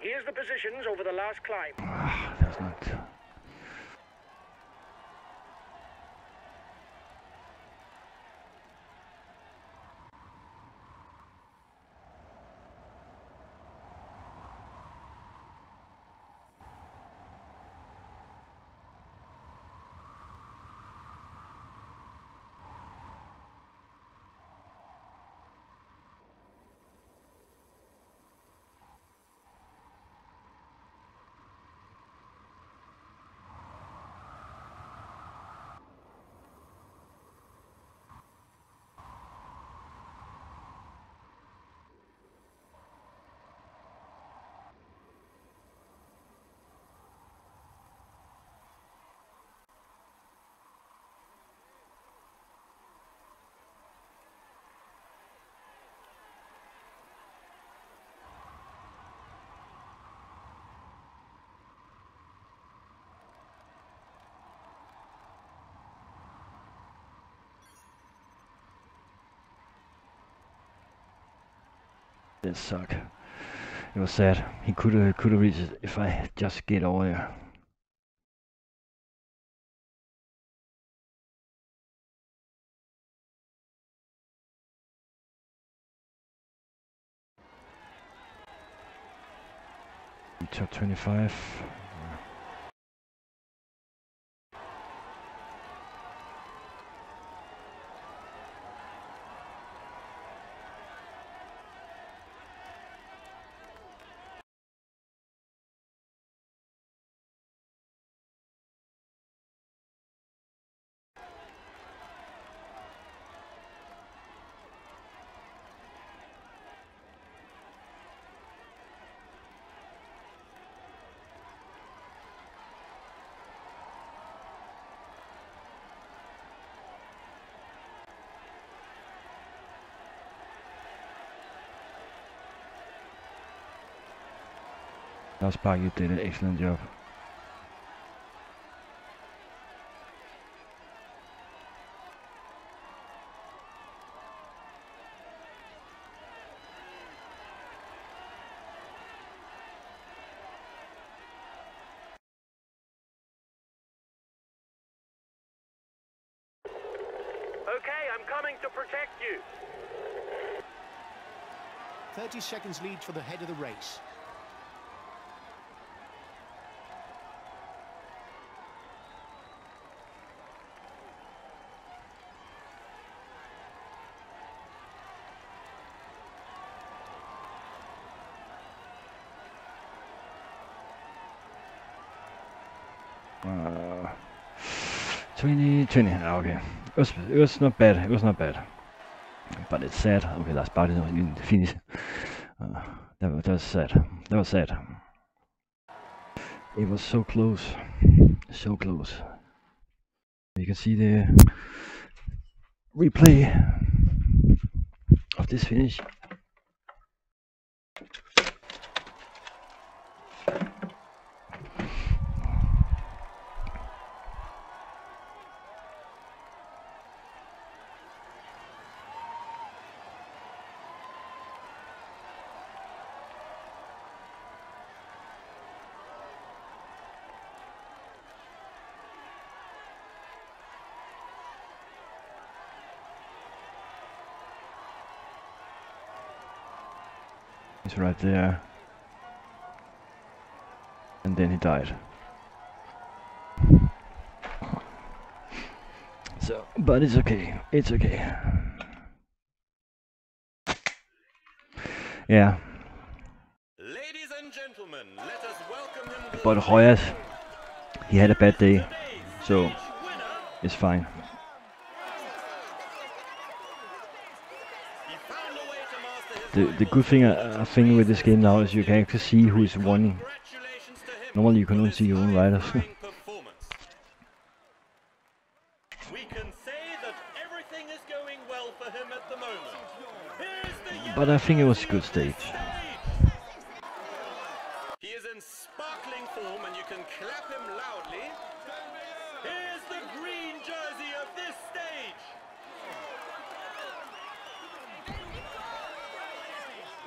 Here's the positions over the last climb. Ah, that's not... It sucked. It was sad. He could have could have reached it if I just get over there. Top twenty-five. Lars Park, you did an excellent job. I'm coming to protect you. thirty seconds lead for the head of the race. Uh, twenty, twenty, okay. It was, it was not bad, it was not bad. But it's sad. Okay, last part didn't finish. Uh, that, was, that was sad. That was sad. It was so close. So close. You can see the replay of this finish. Right there, and then he died. So, but it's okay, it's okay. Yeah. Ladies and gentlemen, let us welcome him. But Hoyas, he had a bad day, so it's fine. The, the good thing I, I think with this game now is you can actually see who is winning. Normally you can only see your own riders. We can say that everything is going well for him at the moment. But I think it was a good stage. He is in sparkling form and you can clap him loudly. Here's the green jersey of this stage.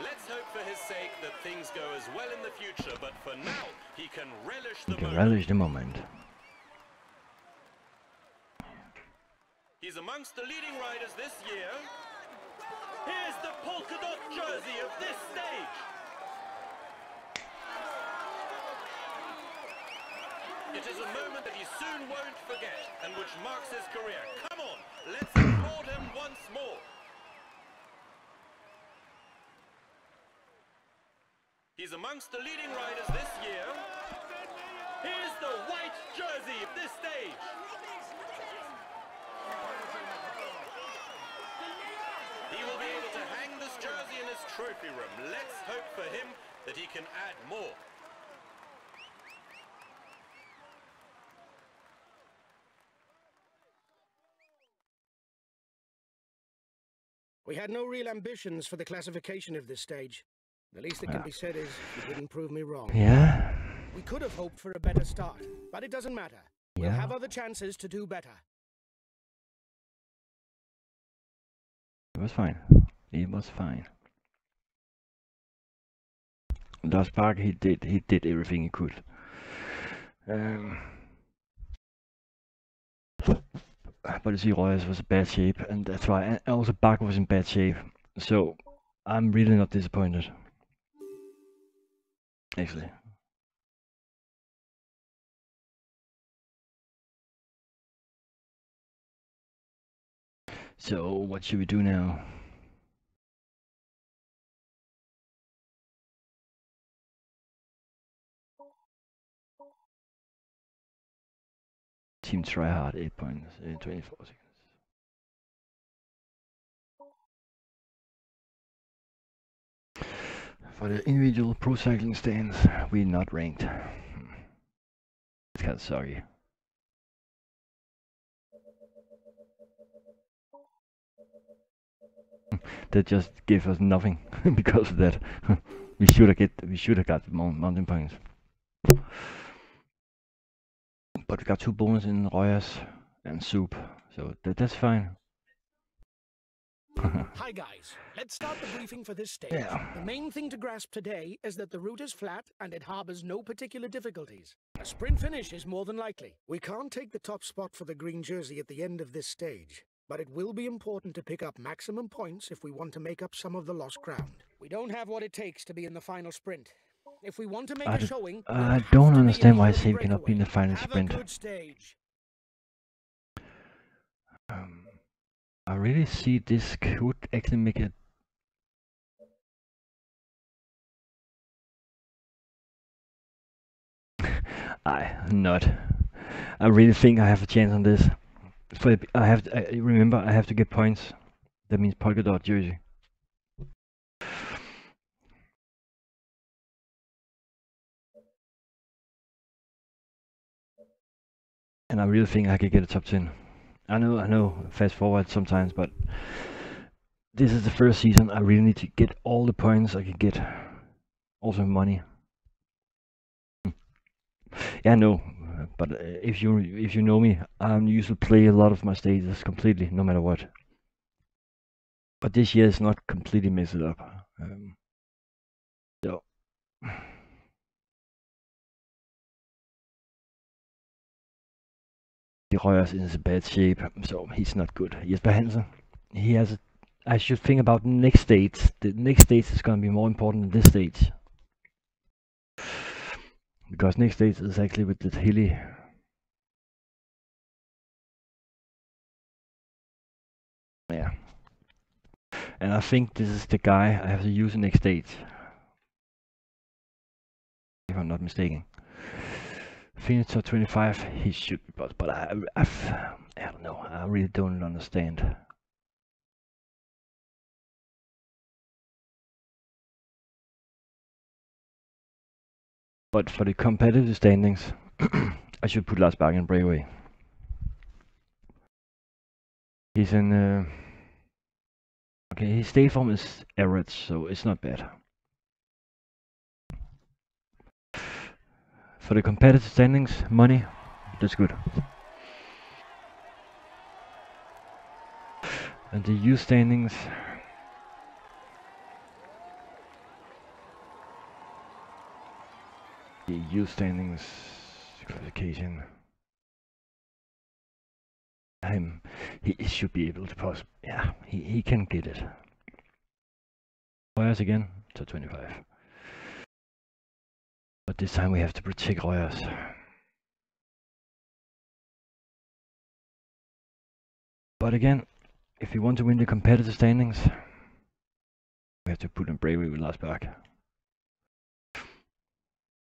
Let's hope for his sake that things go as well in the future, but for now he can relish the, he can moment. Relish the moment. He's amongst the leading riders this year. Here's the polka dot jersey of this stage. It is a moment that he soon won't forget and which marks his career. Come on, let's applaud him once more. He's amongst the leading riders this year. Here's the white jersey of this stage. He will be able to hang this jersey in his trophy room. Let's hope for him that he can add more. We had no real ambitions for the classification of this stage. The least that can be said is you didn't prove me wrong. Yeah. We could have hoped for a better start, but it doesn't matter. Yeah. We'll have other chances to do better. It was fine. It was fine. Last part, he did. He did everything he could. Um. But you see, Royce was in bad shape, and that's why. And also, Bach was in bad shape. So I'm really not disappointed. Actually. So, what should we do now? Team Tryhard, eight points in twenty-four seconds. For the individual pro cycling stands, we're not ranked. It's kind of sorry. That just gave us nothing because of that. We should have get, we should have got mountain points. But we got two bonus in Royas and Soup, so that, that's fine. Hi guys, let's start the briefing for this stage. Yeah. The main thing to grasp today is that the route is flat and it harbours no particular difficulties. A sprint finish is more than likely. We can't take the top spot for the green jersey at the end of this stage. but it will be important to pick up maximum points if we want to make up some of the lost ground. We don't have what it takes to be in the final sprint. If we want to make I a showing, I don't understand why Save cannot be in the final sprint. Um, I really see this could actually make it. I'm not. I really think I have a chance on this. But I have to, I remember I have to get points. That means polka dot jersey. And I really think I could get a top ten. I know, I know, fast forward sometimes, but this is the first season. I really need to get all the points I can get. Also money. Yeah, no, but if you if you know me, I usually play a lot of my stages completely, no matter what. But this year is not completely messed up. Um, so. De Royers is in bad shape, so he's not good. Jesper Hansen, he has a, I should think about the next stage. The next stage is going to be more important than this stage. Because next stage is actually with this hilly. Yeah. And I think this is the guy I have to use in next stage. If I'm not mistaken. Phoenix top twenty-five, he should be but but I, I, I don't know, I really don't understand. But for the competitive standings, I should put Lars Bakken Braveway. He's in... Uh, okay, his day form is average, so it's not bad. For the competitive standings, money, that's good. And the youth standings... The U standings qualification. Um, he, he should be able to pass. Yeah, he, he can get it. Royers again to twenty-five. But this time we have to protect Royers. But again, if you want to win the competitive standings, we have to put in bravery with Lars Berg.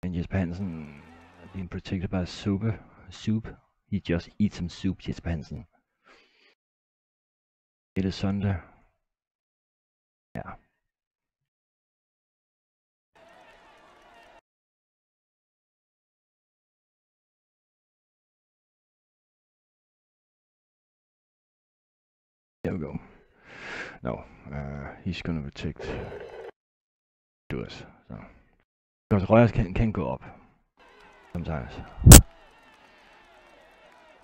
And Jesper Hansen being protected by soup. Soup. He just eats some soup, Jesper Hansen. It is Sunday. Yeah. There we go. No, uh, he's gonna protect us. So. Because Royers can, can go up sometimes.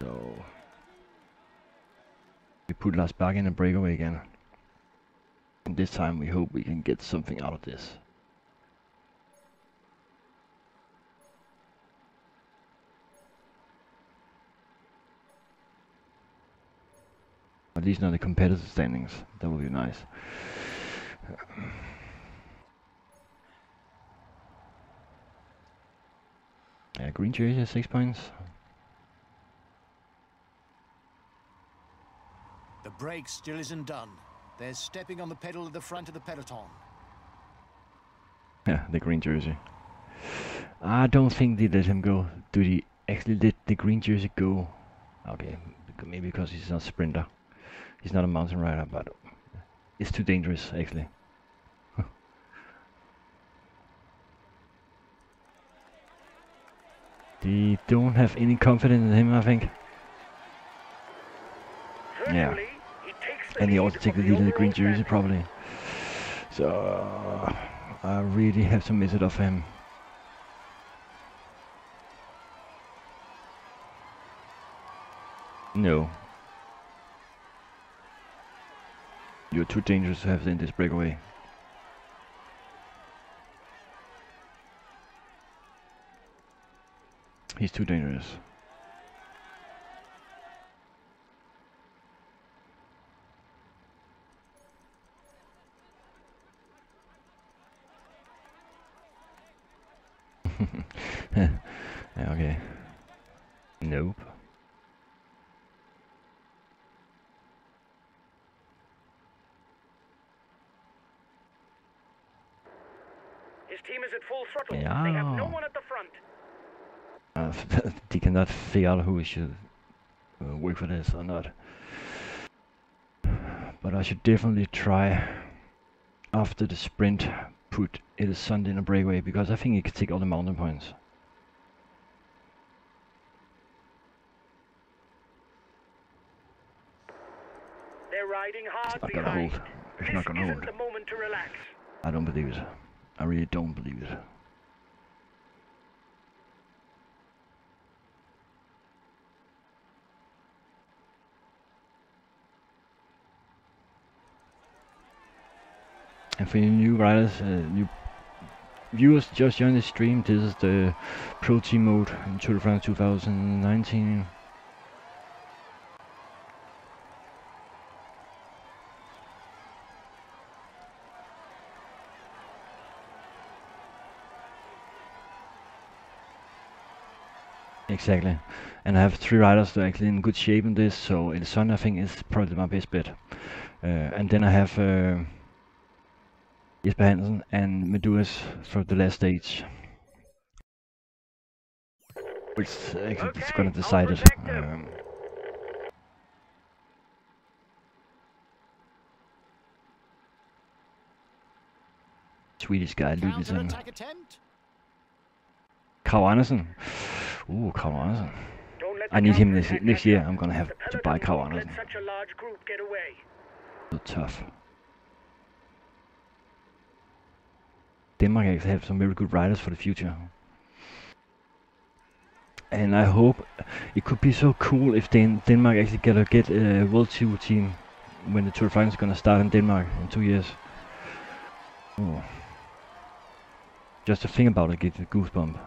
So we put Lars back in a breakaway again. And this time we hope we can get something out of this. At least not the competitive standings. That would be nice. Uh, green jersey has six points. The break still isn't done. They're stepping on the pedal at the front of the peloton. Yeah, the green jersey. I don't think they let him go. Do they actually let the green jersey go? Okay, maybe because he's not a sprinter. He's not a mountain rider, but it's too dangerous actually. They don't have any confidence in him, I think. Yeah. And they also take the lead in the green jersey, probably. So, I really have to miss it off him. No. You're too dangerous to have in this breakaway. He's too dangerous. Yeah, okay. Nope. His team is at full throttle. Yeah. They have no one at the front. Uh, they cannot figure out who should uh, work for this or not. But I should definitely try after the sprint put it is Sunday in a breakaway, because I think it could take all the mountain points. They're riding hard. It's not gonna hold. It's not gonna hold. I don't believe it. I really don't believe it. And for you new riders, uh, new viewers just joined the stream, this is the Pro Team mode in Tour de France two thousand nineteen. Exactly. And I have three riders that are actually in good shape in this, so Elson I think is probably my best bet. Uh, and then I have... Uh, Jesper Hansen and Medus for the last stage, which actually okay, is going to decide it. Um, Swedish guy, Ludvigsen. Carl Andersen. Ooh, Carl Andersen. I need him this next year. I'm going to have to buy Carl Andersen. So tough. Denmark actually have some very good riders for the future, and I hope it could be so cool if Dan Denmark actually get a, get a World Tour team when the Tour de France is gonna start in Denmark in two years. Oh. Just to think about it gives a goosebump.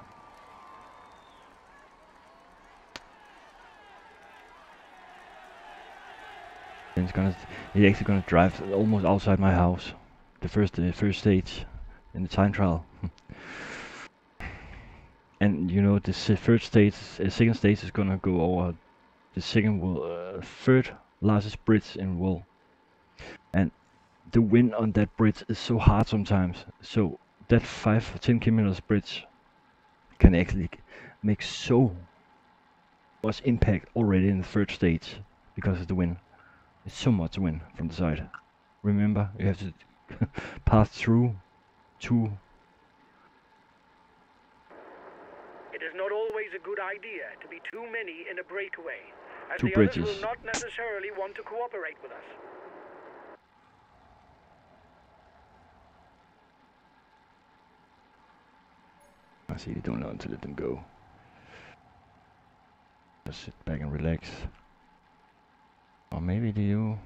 And it's gonna, it's actually gonna drive almost outside my house. The first, the first stage. In the time trial. And you know the first stage, uh, second stage is gonna go over the second world, uh, third largest bridge in world, and the wind on that bridge is so hard sometimes, so that five to ten kilometers bridge can actually make so much impact already in the third stage because of the wind. It's so much wind from the side. Remember, you have to pass through two. It is not always a good idea to be too many in a breakaway, as two the bridges. Others will not necessarily want to cooperate with us. I see, they don't know to let them go. Just sit back and relax. Or maybe they do.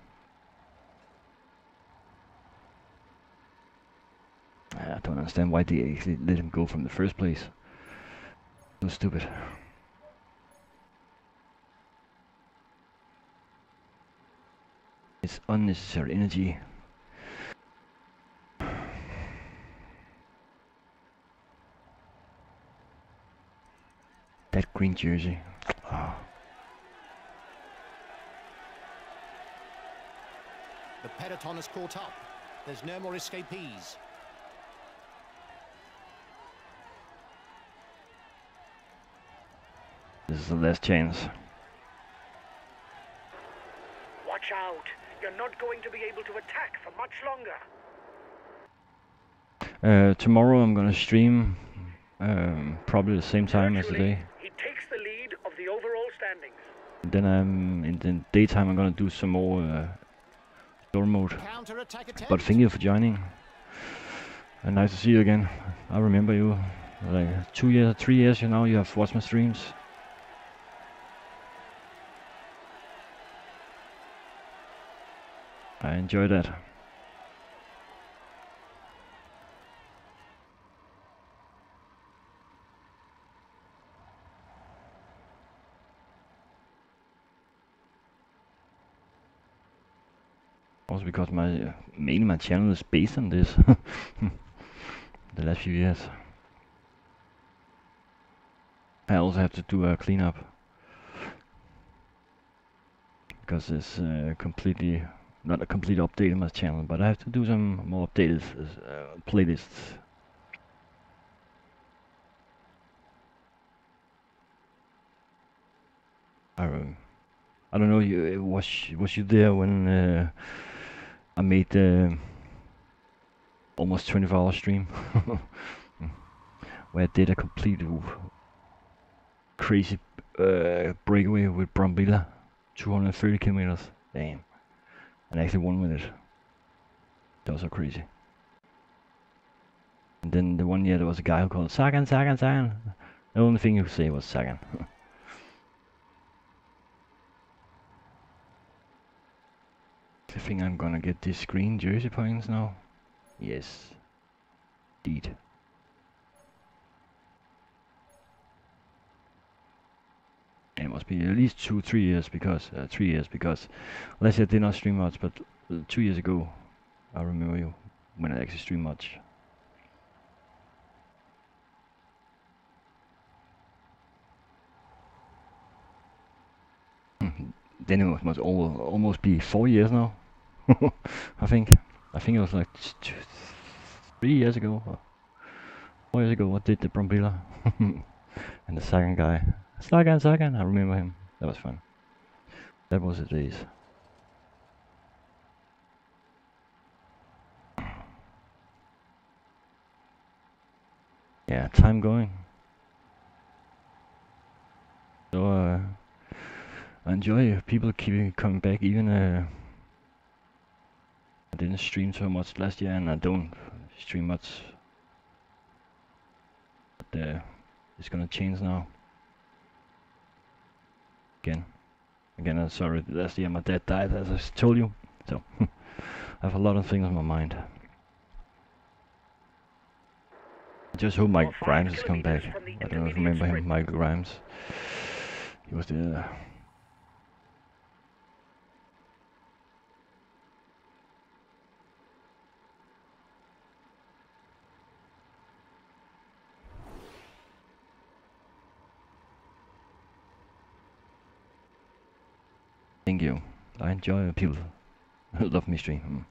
I don't understand why they actually let him go from the first place. So stupid. It's unnecessary energy. That green jersey. Oh. The peloton is caught up. There's no more escapees. This is the last chance. Watch out! You're not going to be able to attack for much longer. Uh, tomorrow I'm gonna stream, um, probably the same time as today. He takes the lead of the overall standings. And then I'm in the daytime. I'm gonna do some more uh, door mode. But thank you for joining. And nice to see you again. I remember you. Like two years, three years, you know, you have watched my streams. I enjoy that. Also because my uh, mainly my channel is based on this. The last few years. I also have to do a cleanup because it's uh, completely not a complete update in my channel, but I have to do some more updated uh, playlists. I don't, I don't know. You was was you there when uh, I made the almost twenty-four hour stream where I did a complete crazy uh, breakaway with Brambilla, two hundred thirty kilometers. Damn. And actually one minute. That was so crazy. And then the one year there was a guy who called Sagan, Sagan, Sagan. The only thing you could say was Sagan. I think I'm gonna get this green jersey points now. Yes. Indeed. It must be at least two, three years because uh, three years because unless I did not stream much, but uh, two years ago, I remember you when I actually streamed much. Then it must all, almost be four years now. I think I think it was like two, three years ago, or four years ago. What did the Brambilla and the second guy? Sagan, Sagan, I remember him. That was fun. That was the days. Yeah, time going. So uh, I enjoy people keeping coming back. Even uh, I didn't stream so much last year, and I don't stream much. But uh, it's gonna change now. Again, again, I'm sorry, last year my dad died, as I told you, so I have a lot of things on my mind. I just hope Mike Grimes has come back. I don't remember him, Michael Grimes. He was the... Uh, Thank you. I enjoy people who love me stream.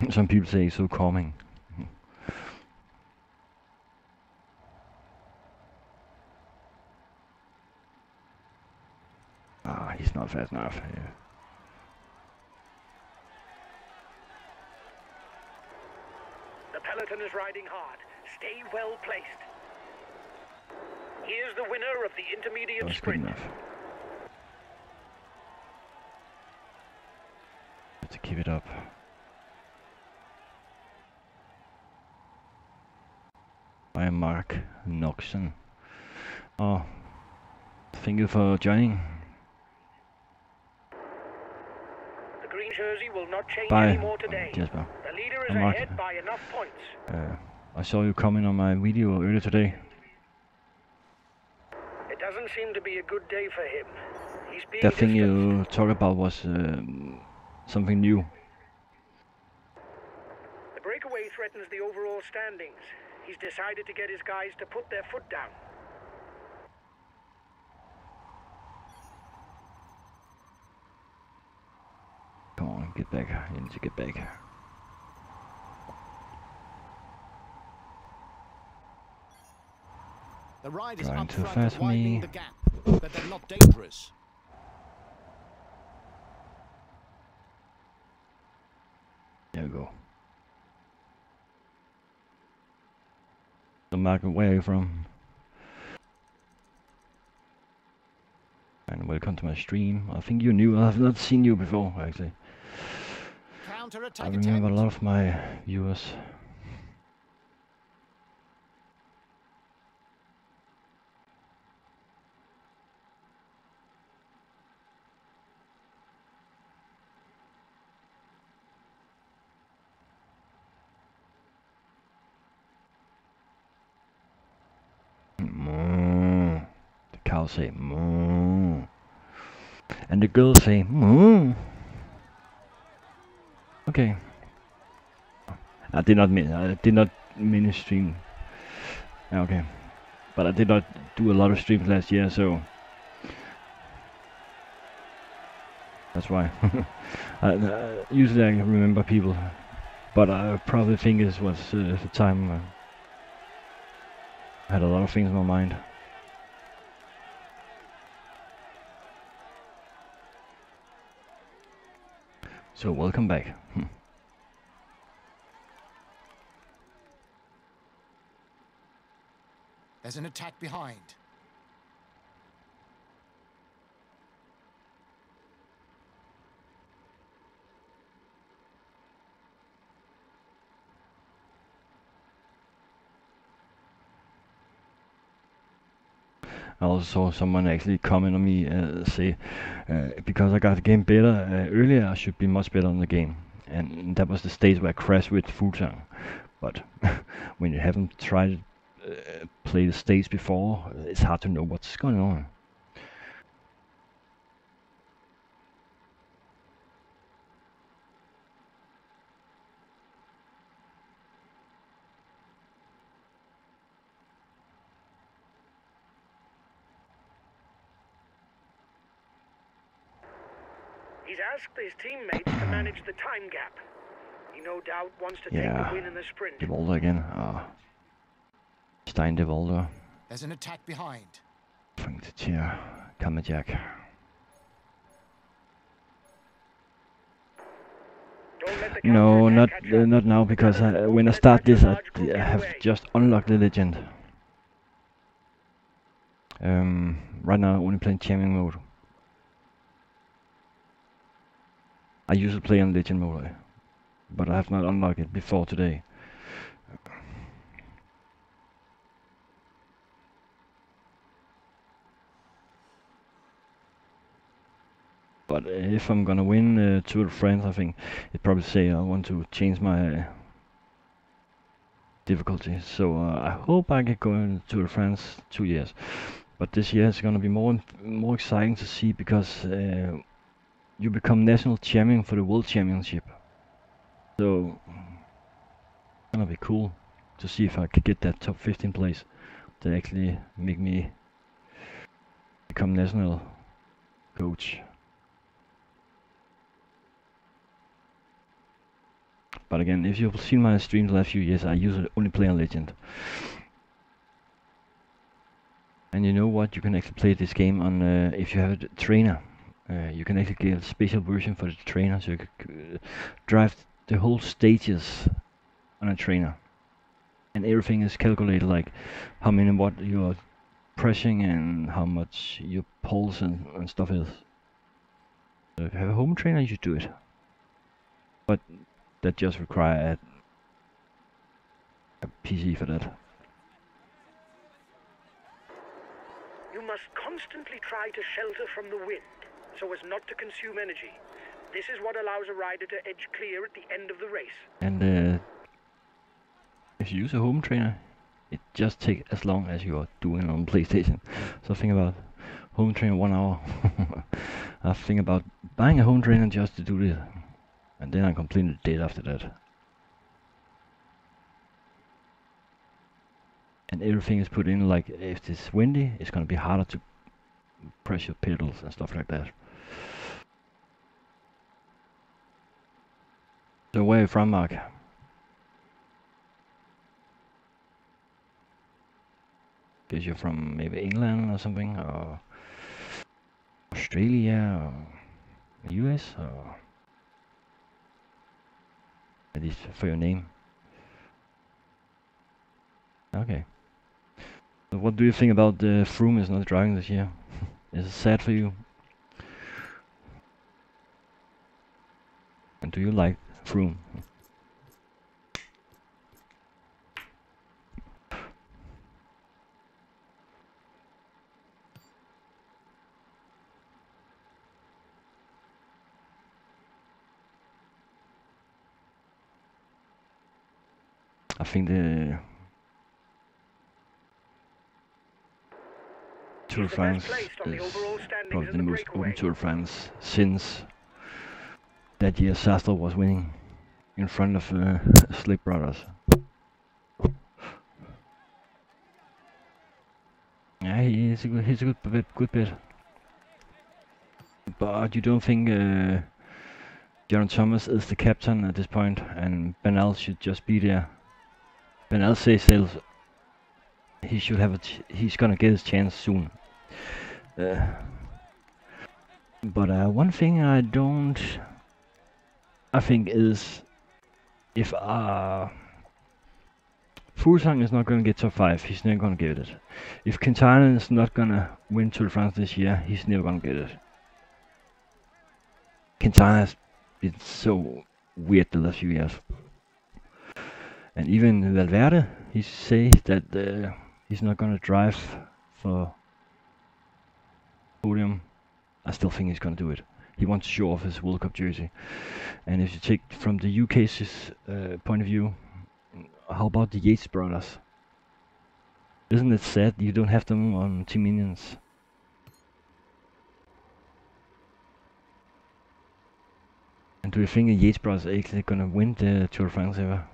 Mm. Some people say it's so calming. Mm. Ah, he's not fast enough. Yeah. The peloton is riding hard. Stay well placed. Here's the winner of the intermediate That's sprint. Have to keep it up. I am Mark Noxon. Oh, thank you for joining. The green jersey will not change Bye. anymore today. Oh, Jesper. The leader is Mark. ahead by enough points. Uh, I saw you comment on my video earlier today. Doesn't seem to be a good day for him. He's being that thing you talked about was um, something new. The breakaway threatens the overall standings. He's decided to get his guys to put their foot down. Come on, get back. You need to get back. The ride is up front and widening the gap, but they're not dangerous. There we go. The market, where are you from? And welcome to my stream. I think you're new. I've not seen you before, actually. I remember a lot of my viewers. Say moo, and the girls say moo. Okay, Uh, I did not mean. I did not mini stream. Okay, but I did not do a lot of streams last year, so that's why. I, uh, usually I can remember people, but I probably think it was uh, the time uh, I had a lot of things in my mind. So welcome back. Hmm. There's an attack behind. I also saw someone actually comment on me and uh, say, uh, because I got the game better uh, earlier, I should be much better on the game. And that was the stage where I crashed with Fuglsang. But when you haven't tried to uh, play the stage before, it's hard to know what's going on. His teammates to manage the time gap. He no doubt wants to yeah. take the win in the sprint. Devolder again. Ah, oh. Stein Devolder. There's an attack behind. Frank the chair. Kammerjack. No, not uh, not now, because I, when I start this, I, I have just unlocked the legend. Um, right now, I'm only playing champion mode. I usually play on Legend mode, but I have not unlocked it before today. But if I'm gonna win uh, Tour de France, I think it probably say I want to change my uh, difficulty. So uh, I hope I can go in Tour de France two years. But this year is gonna be more more exciting to see, because. Uh, You become national champion for the World Championship, so it's gonna be cool to see if I could get that top fifteen place that actually make me become national coach. But again, if you've seen my streams the last few years, I usually only play on Legend. And you know what? You can actually play this game on uh, if you have a trainer. Uh, you can actually get a special version for the trainer, so you can uh, drive the whole stages on a trainer, and everything is calculated, like how many watt you're pressing and how much your pulse and, and stuff is. So if you have a home trainer, you should do it, but that just requires a, a P C for that. You must constantly try to shelter from the wind, so as not to consume energy. This is what allows a rider to edge clear at the end of the race. And uh, if you use a home trainer, it just takes as long as you are doing on PlayStation. So think about home trainer one hour. I think about buying a home trainer just to do this, and then I'm completely dead after that. And everything is put in, like if it's windy, it's gonna be harder to press your pedals and stuff like that. So where are you from, Mark? Because you're from maybe England or something, or Australia, or U S, or at least for your name. Okay. So what do you think about the uh, Froome is not driving this year? Is it sad for you? And do you like Froome? I think the Tour de France is probably the most open Tour de France since that year Sastre was winning. in front of uh, Schleck brothers. Yeah, he's a good, he's a good, good bet. But you don't think uh, Jaron Thomas is the captain at this point, and Bernal should just be there. Bernal says he should have a ch he's gonna get his chance soon. Uh, but uh, one thing I don't, I think is if uh, Fuglsang is not gonna get top five, he's never gonna get it. If Quintana is not gonna win Tour de France this year, he's never gonna get it. Quintana has been so weird the last few years, and even Valverde, he says that uh, he's not gonna drive for podium. I still think he's gonna do it. He wants to show off his World Cup jersey, and if you take from the U K's uh, point of view, how about the Yates brothers? Isn't it sad you don't have them on Team Minions? And do you think the Yates brothers are actually gonna win the Tour de France ever?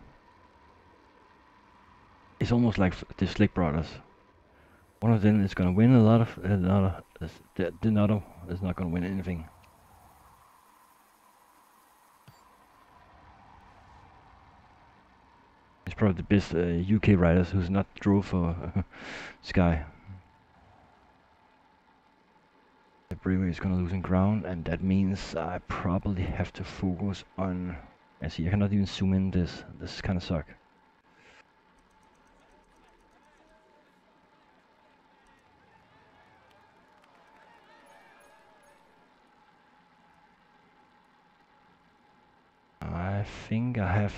It's almost like the Schleck brothers. One of them is gonna win a lot of, another, the other is not gonna win anything. It's probably the best uh, U K riders who's not drove for uh, Sky. The Brewer is gonna lose in ground, and that means I probably have to focus on. I see, I cannot even zoom in this. This is kind of suck. I think I have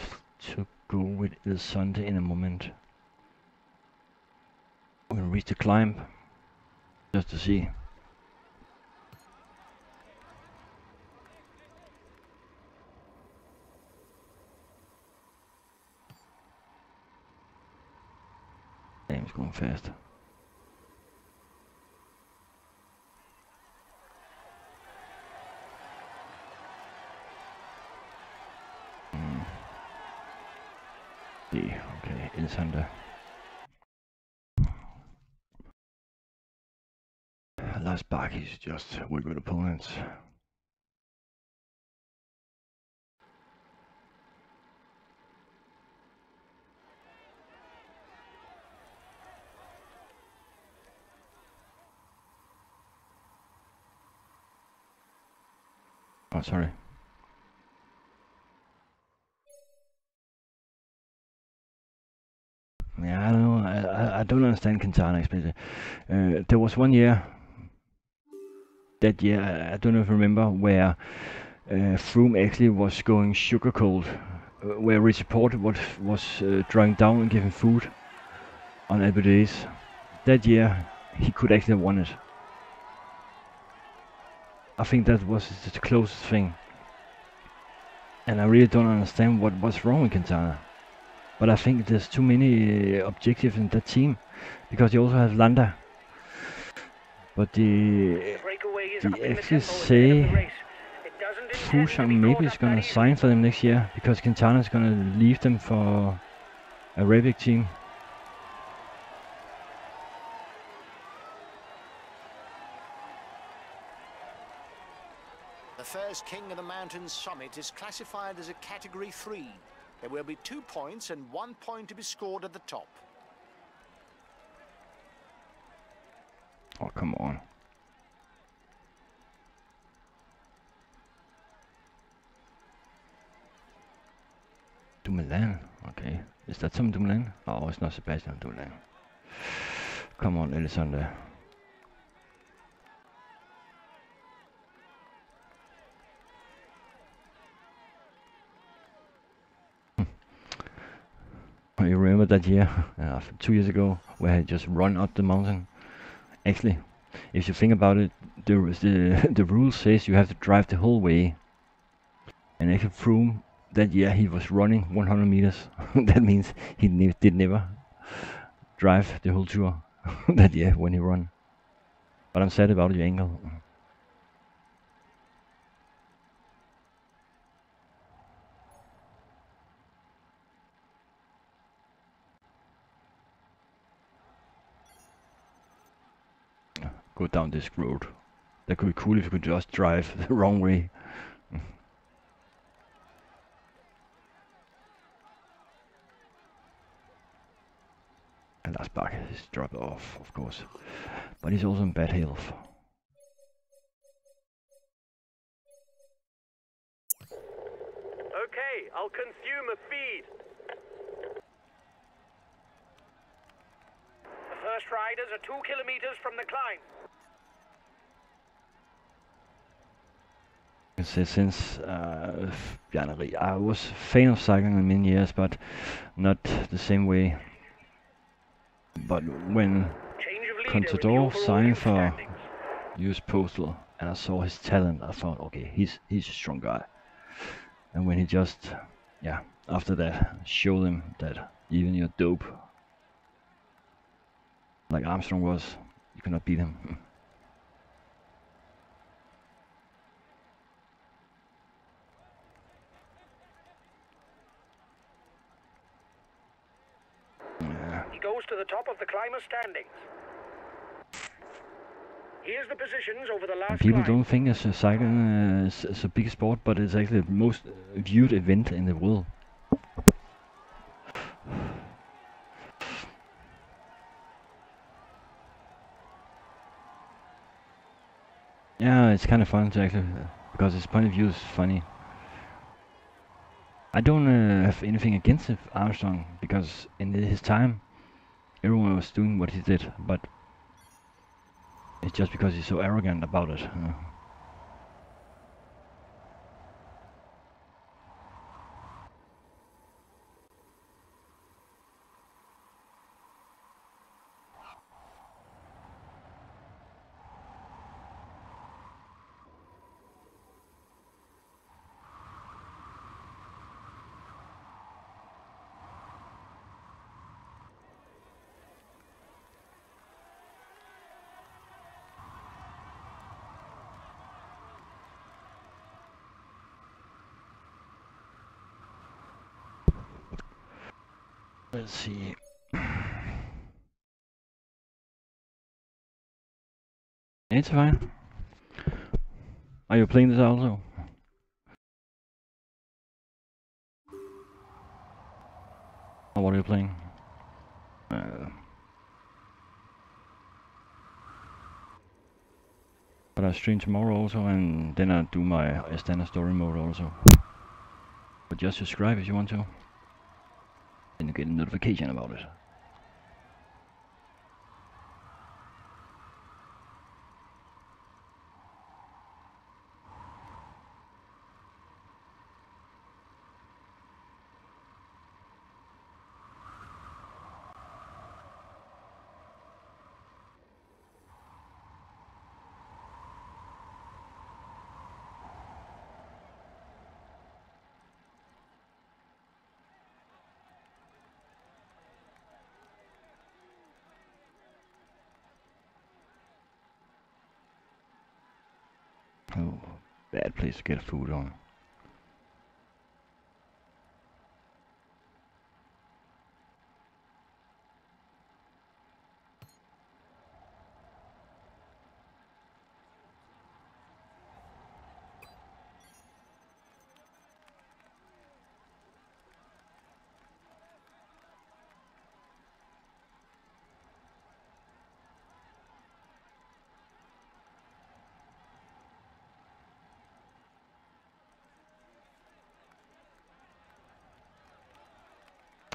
to go with the Sunday in a moment. We'll reach the climb just to see. It's going fast. Mm. D, okay, it's under. Last back, he's just with good opponents. Oh, sorry. Yeah, I don't know. I, I, I don't understand Quintana, especially. Uh, there was one year, that year, I, I don't know if you remember, where uh, Froome actually was going sugar cold, uh, where Richie Porte was, was uh, drawing down and giving food on Alpe d'Huez. That year, he could actually have won it. I think that was the closest thing, and I really don't understand what was wrong with Quintana. But I think there's too many uh, objectives in that team, because you also have Landa. But the the actually say Fuglsang maybe is gonna sign for them next year, because Quintana is gonna leave them for a Arabic team. King of the Mountain's summit is classified as a category three. There will be two points and one point to be scored at the top. Oh, come on. Dumoulin, okay. Is that some Dumoulin? Oh, it's not Sebastian Dumoulin. Come on, Alexander. You remember that year, uh, two years ago, where I just run up the mountain? Actually, if you think about it, there was the the rule says you have to drive the whole way. And actually, Froome that year he was running one hundred meters. That means he ne did never drive the whole tour that year when he ran. But I'm sad about the angle. go down this road. That could be cool if you could just drive the wrong way. And Lars Bak is dropped off, of course. But he's also in bad health. Okay, I'll consume a feed. The first riders are two kilometers from the climb. I can say since uh, I was a fan of cycling in many years, but not the same way. But when Contador signed for U S Postal and I saw his talent, I thought, okay, he's he's a strong guy. And when he just, yeah, after that, showed him that even you're dope, like Armstrong was, you cannot beat him. He goes to the top of the climber standings. Here's the positions over the last People climb. Don't think as a cycling uh, is, is a big sport, but it's actually the most viewed event in the world. Yeah, it's kind of fun to actually, because his point of view is funny. I don't uh, have anything against Armstrong, because in his time, everyone was doing what he did, but it's just because he's so arrogant about it. Uh. Let's see. It's fine. Are you playing this also? Or what are you playing? Uh, but I stream tomorrow also, and then I do my standard story mode also. But just subscribe if you want to. And you get a notification about it. Bad place to get food on.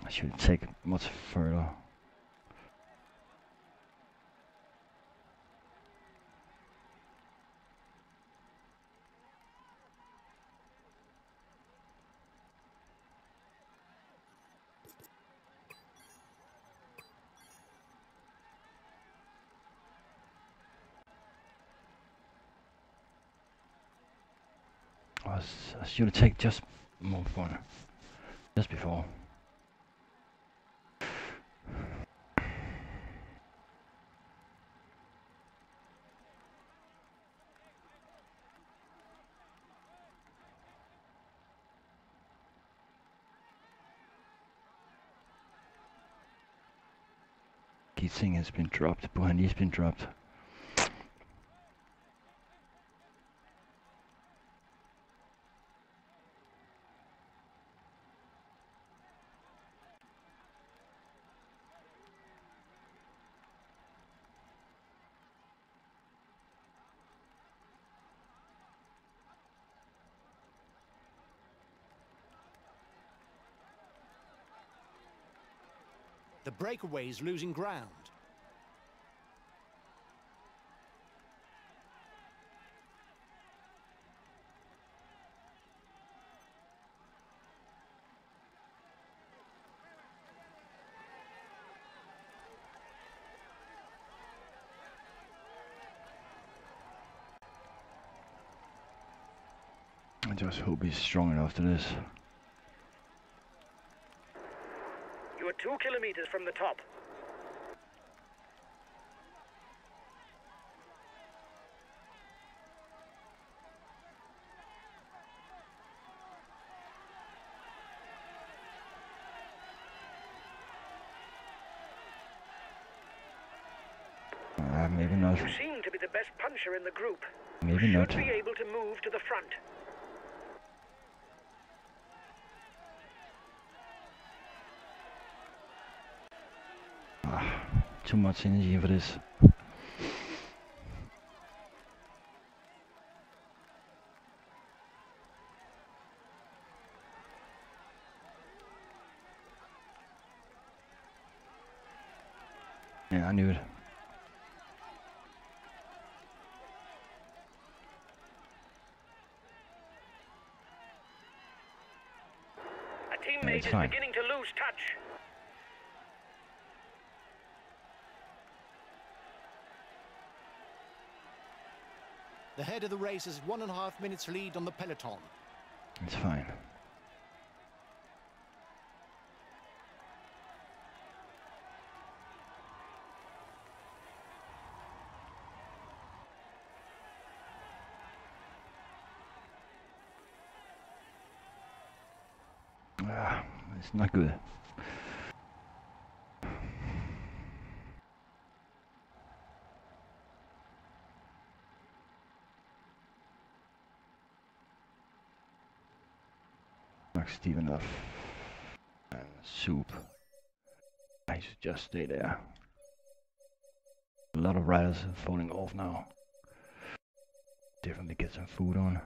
I should take it much further. I should take just more further, just before. Thing has been dropped, Buhani's been dropped. The breakaway is losing ground. I just hope he's strong enough to this. You are two kilometers from the top. Uh, maybe not. You seem to be the best puncher in the group. Maybe not. Should be able to move to the front. Too much energy for this. Yeah, I knew it. A teammate is beginning to lose touch. The head of the race has one and a half minutes lead on the peloton. It's fine. Ah, it's not good. Steep enough. And soup. I should just stay there. A lot of riders are falling off now. Definitely get some food on.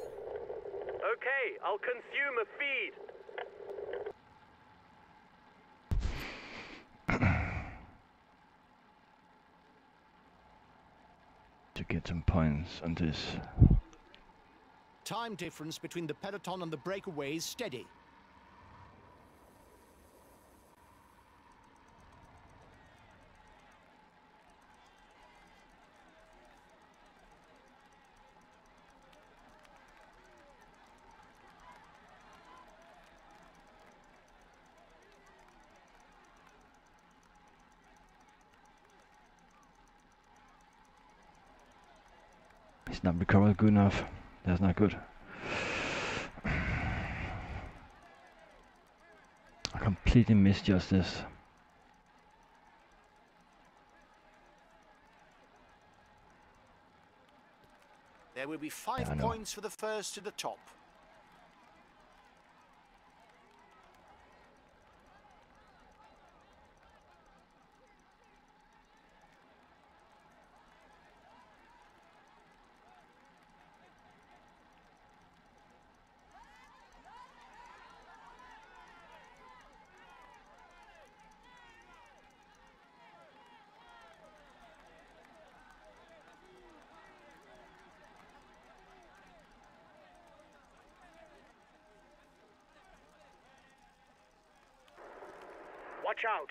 Okay, I'll consume a feed. Get some points on this. Time difference between the peloton and the breakaway is steady. Not recovered good enough. That's not good. I completely missed just this. There will be five yeah, points for the first to the top. Watch out.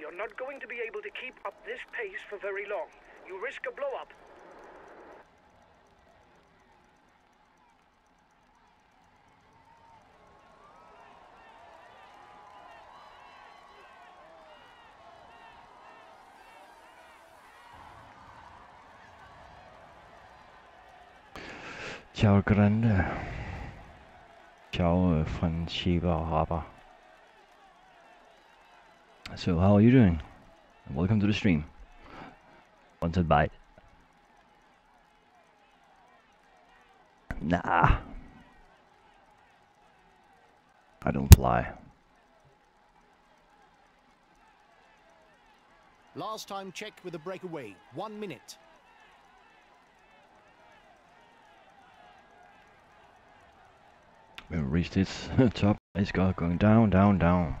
You're not going to be able to keep up this pace for very long. You risk a blow-up. Ciao, Grande. Ciao, Franciba Harbour. So, how are you doing? Welcome to the stream. Wanted bite? Nah. I don't fly. Last time checked with a breakaway, one minute. We have reached its top. It's going down, down, down.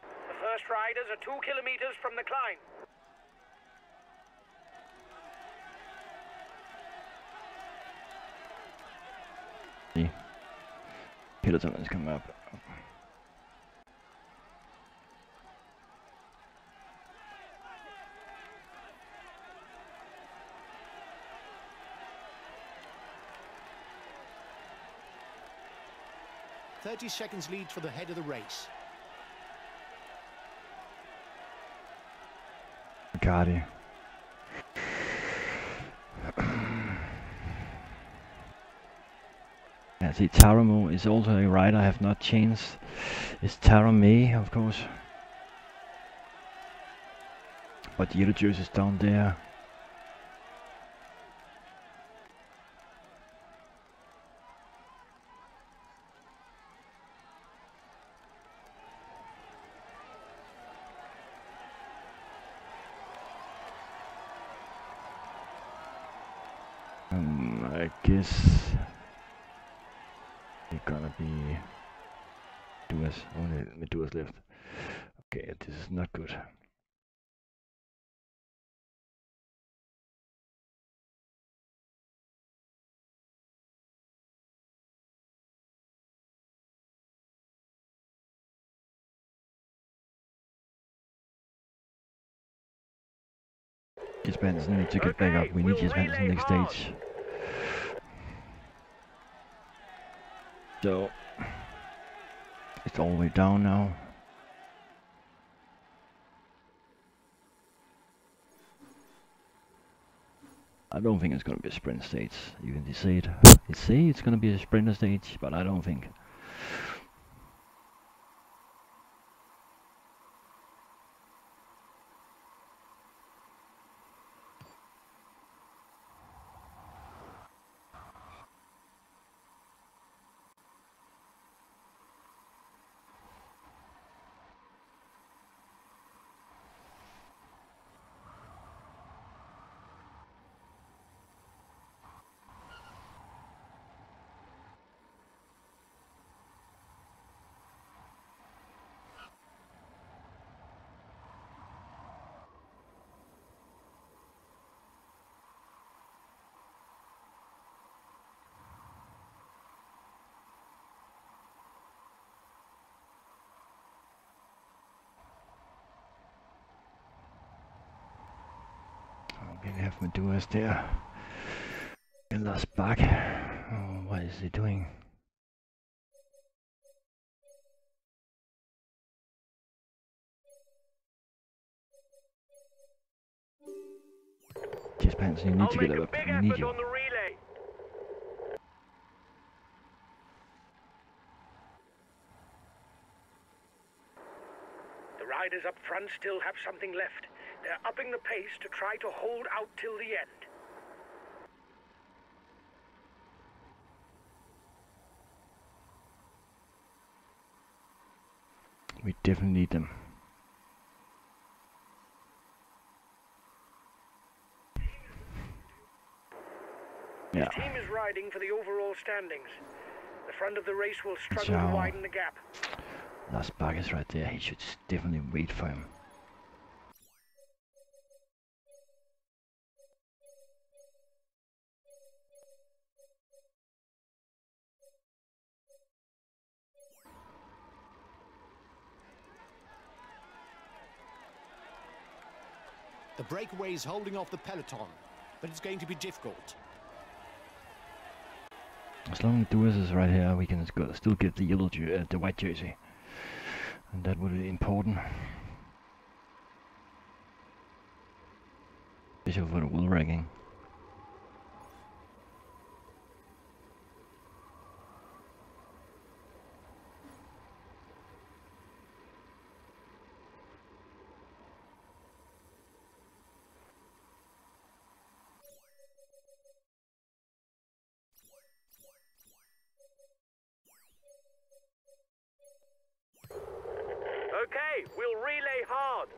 The first riders are two kilometers from the climb. Peloton is coming up. Thirty seconds lead for the head of the race. Ricardi. I see Taramo is also a rider I have not changed. It's Tarame, of course. But Yellow Juice is down there. Um, I guess it's gonna be Duas, only Duas left. Okay, this is not good. Gisband needs to get back up. We need Gisband in the next stage. So it's all the way down now. I don't think it's gonna be a sprint stage. You can say it. They say it's gonna be a sprinter stage, but I don't think. We have Maduas there. And last back. Oh, what is he doing? Just pants, you need I'll to get up. You need you. The riders up front still have something left. They're upping the pace to try to hold out till the end. We definitely need them. Yeah. The team is riding for the overall standings. The front of the race will struggle so, to widen the gap. Last bag is right there. He should definitely wait for him. The breakaway is holding off the peloton, but it's going to be difficult. As long as Duas is right here, we can still get the yellow, uh, the white jersey, and that would be important. Especially for the world ranking. Okay, we'll relay hard.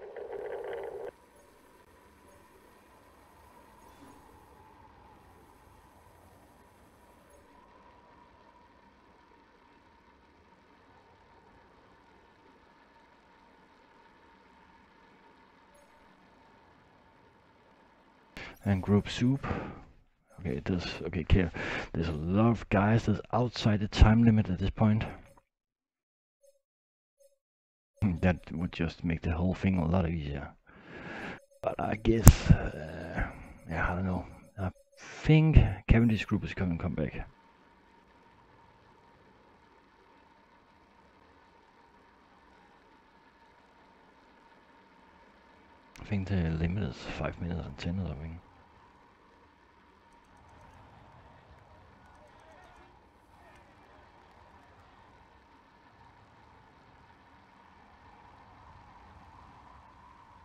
And group soup. Okay, there's okay, care. There's a lot of guys that's outside the time limit at this point. That would just make the whole thing a lot easier. But I guess, uh, yeah, I don't know. I think Cavendish's group is coming come back. I think the limit is five minutes and ten or something.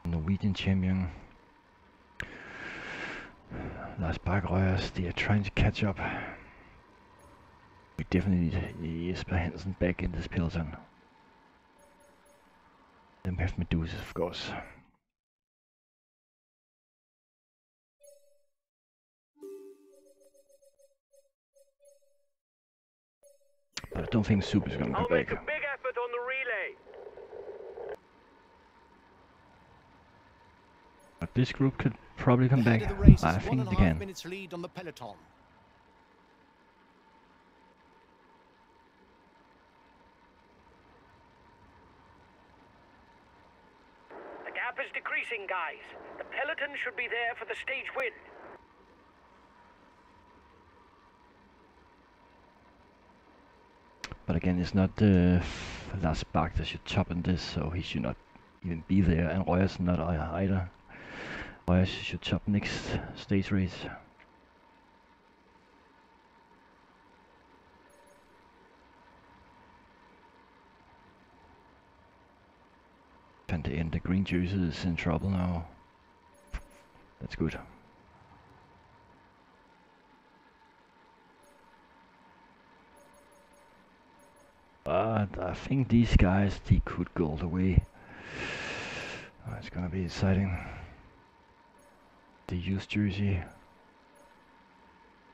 Norwegian champion Lars Barkrøyers, they are trying to catch up. We definitely need Jesper Hansen back in this peloton. Then we have Medusa, of course. But I don't think Super is going to come back. I'll make a big effort on the relay. But this group could probably come back. I think they can. The gap is decreasing, guys. The peloton should be there for the stage win. But again, it's not uh, Lars Bak that should top in this, so he should not even be there, and Røyers not either. I should top next stage race. And the, and the green juice is in trouble now. That's good. But I think these guys, they could go all the way. Oh, it's gonna be exciting. The used jersey.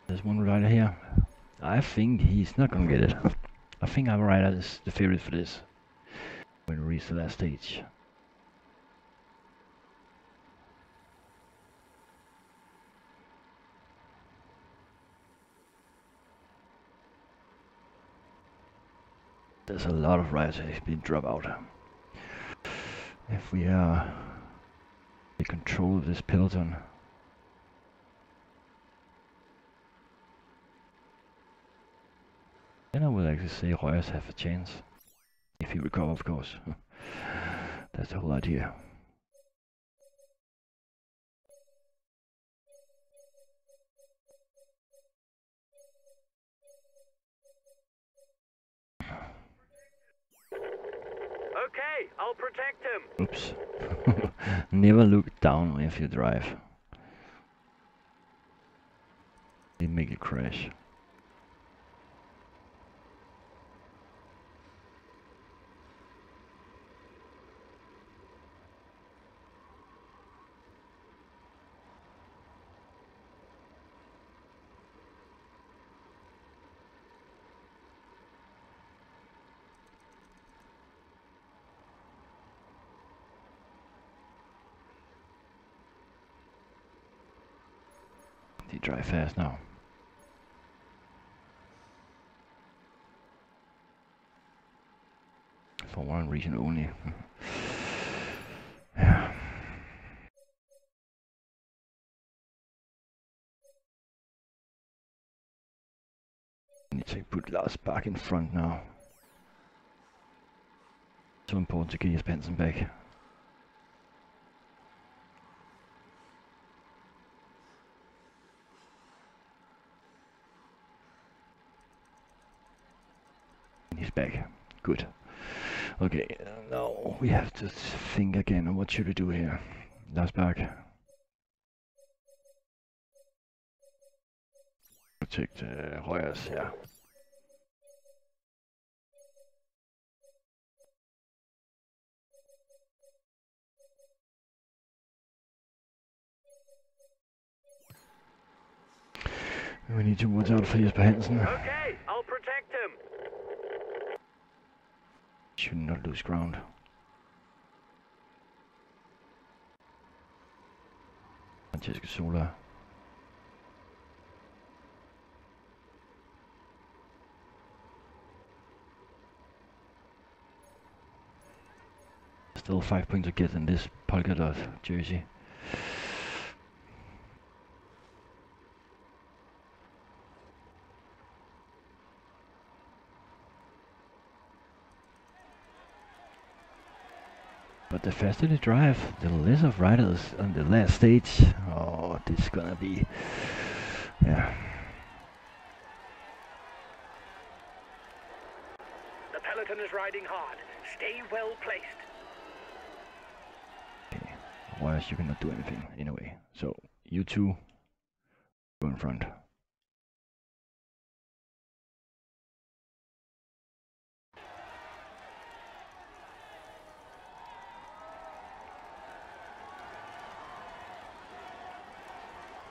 There's one rider here. I think he's not gonna get it. I think our rider is the favorite for this. When we reach the last stage. There's a lot of riders that have been dropped out. If we are in control of this peloton. Then I would actually say Røyers have a chance. If he recover, of course. That's the whole idea. Okay, I'll protect him. Oops. Never look down if you drive. It make a crash. Drive fast now. For one reason only. Yeah. Need to put Lars back in front now. So important to get his Benson back. Back. Good. Okay, now we have to think again. What should we do here? Lars Bak. Protect uh, Røyers, yeah. We need to watch out for Jesper Hansen. Okay, I'll protect him. Should not lose ground. Francesco Sola. Still five points to get in this polka dot jersey. But the faster they drive, the less of riders on the last stage. Oh, this is gonna be... yeah. The peloton is riding hard. Stay well placed. Okay, otherwise you cannot do anything anyway. So, you two go in front.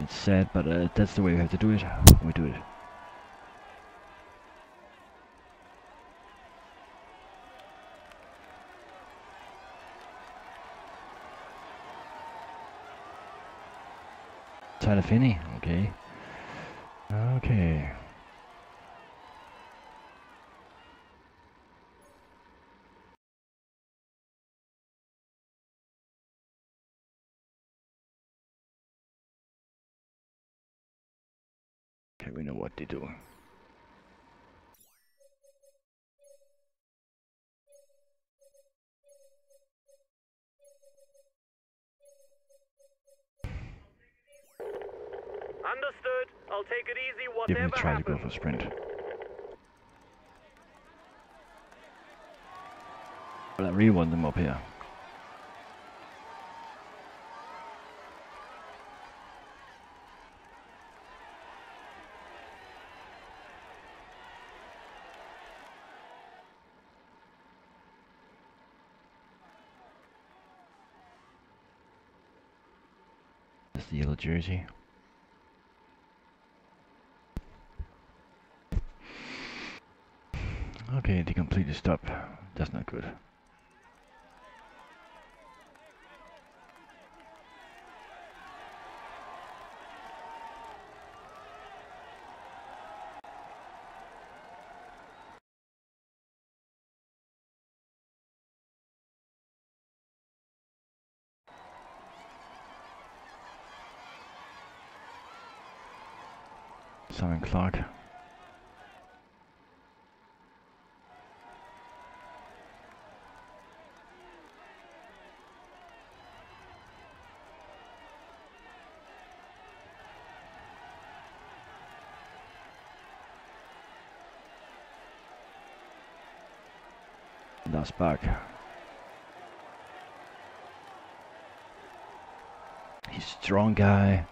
It's sad, but uh, that's the way we have to do it. We do it. Tyler Finney, okay. Okay. We know what they do. Understood. I'll take it easy. Whatever happens. Try to go for sprint. But I really want them up here. Yellow jersey. Okay, they completely stop. That's not good. Simon Clark. Lars Bak. He's a strong guy.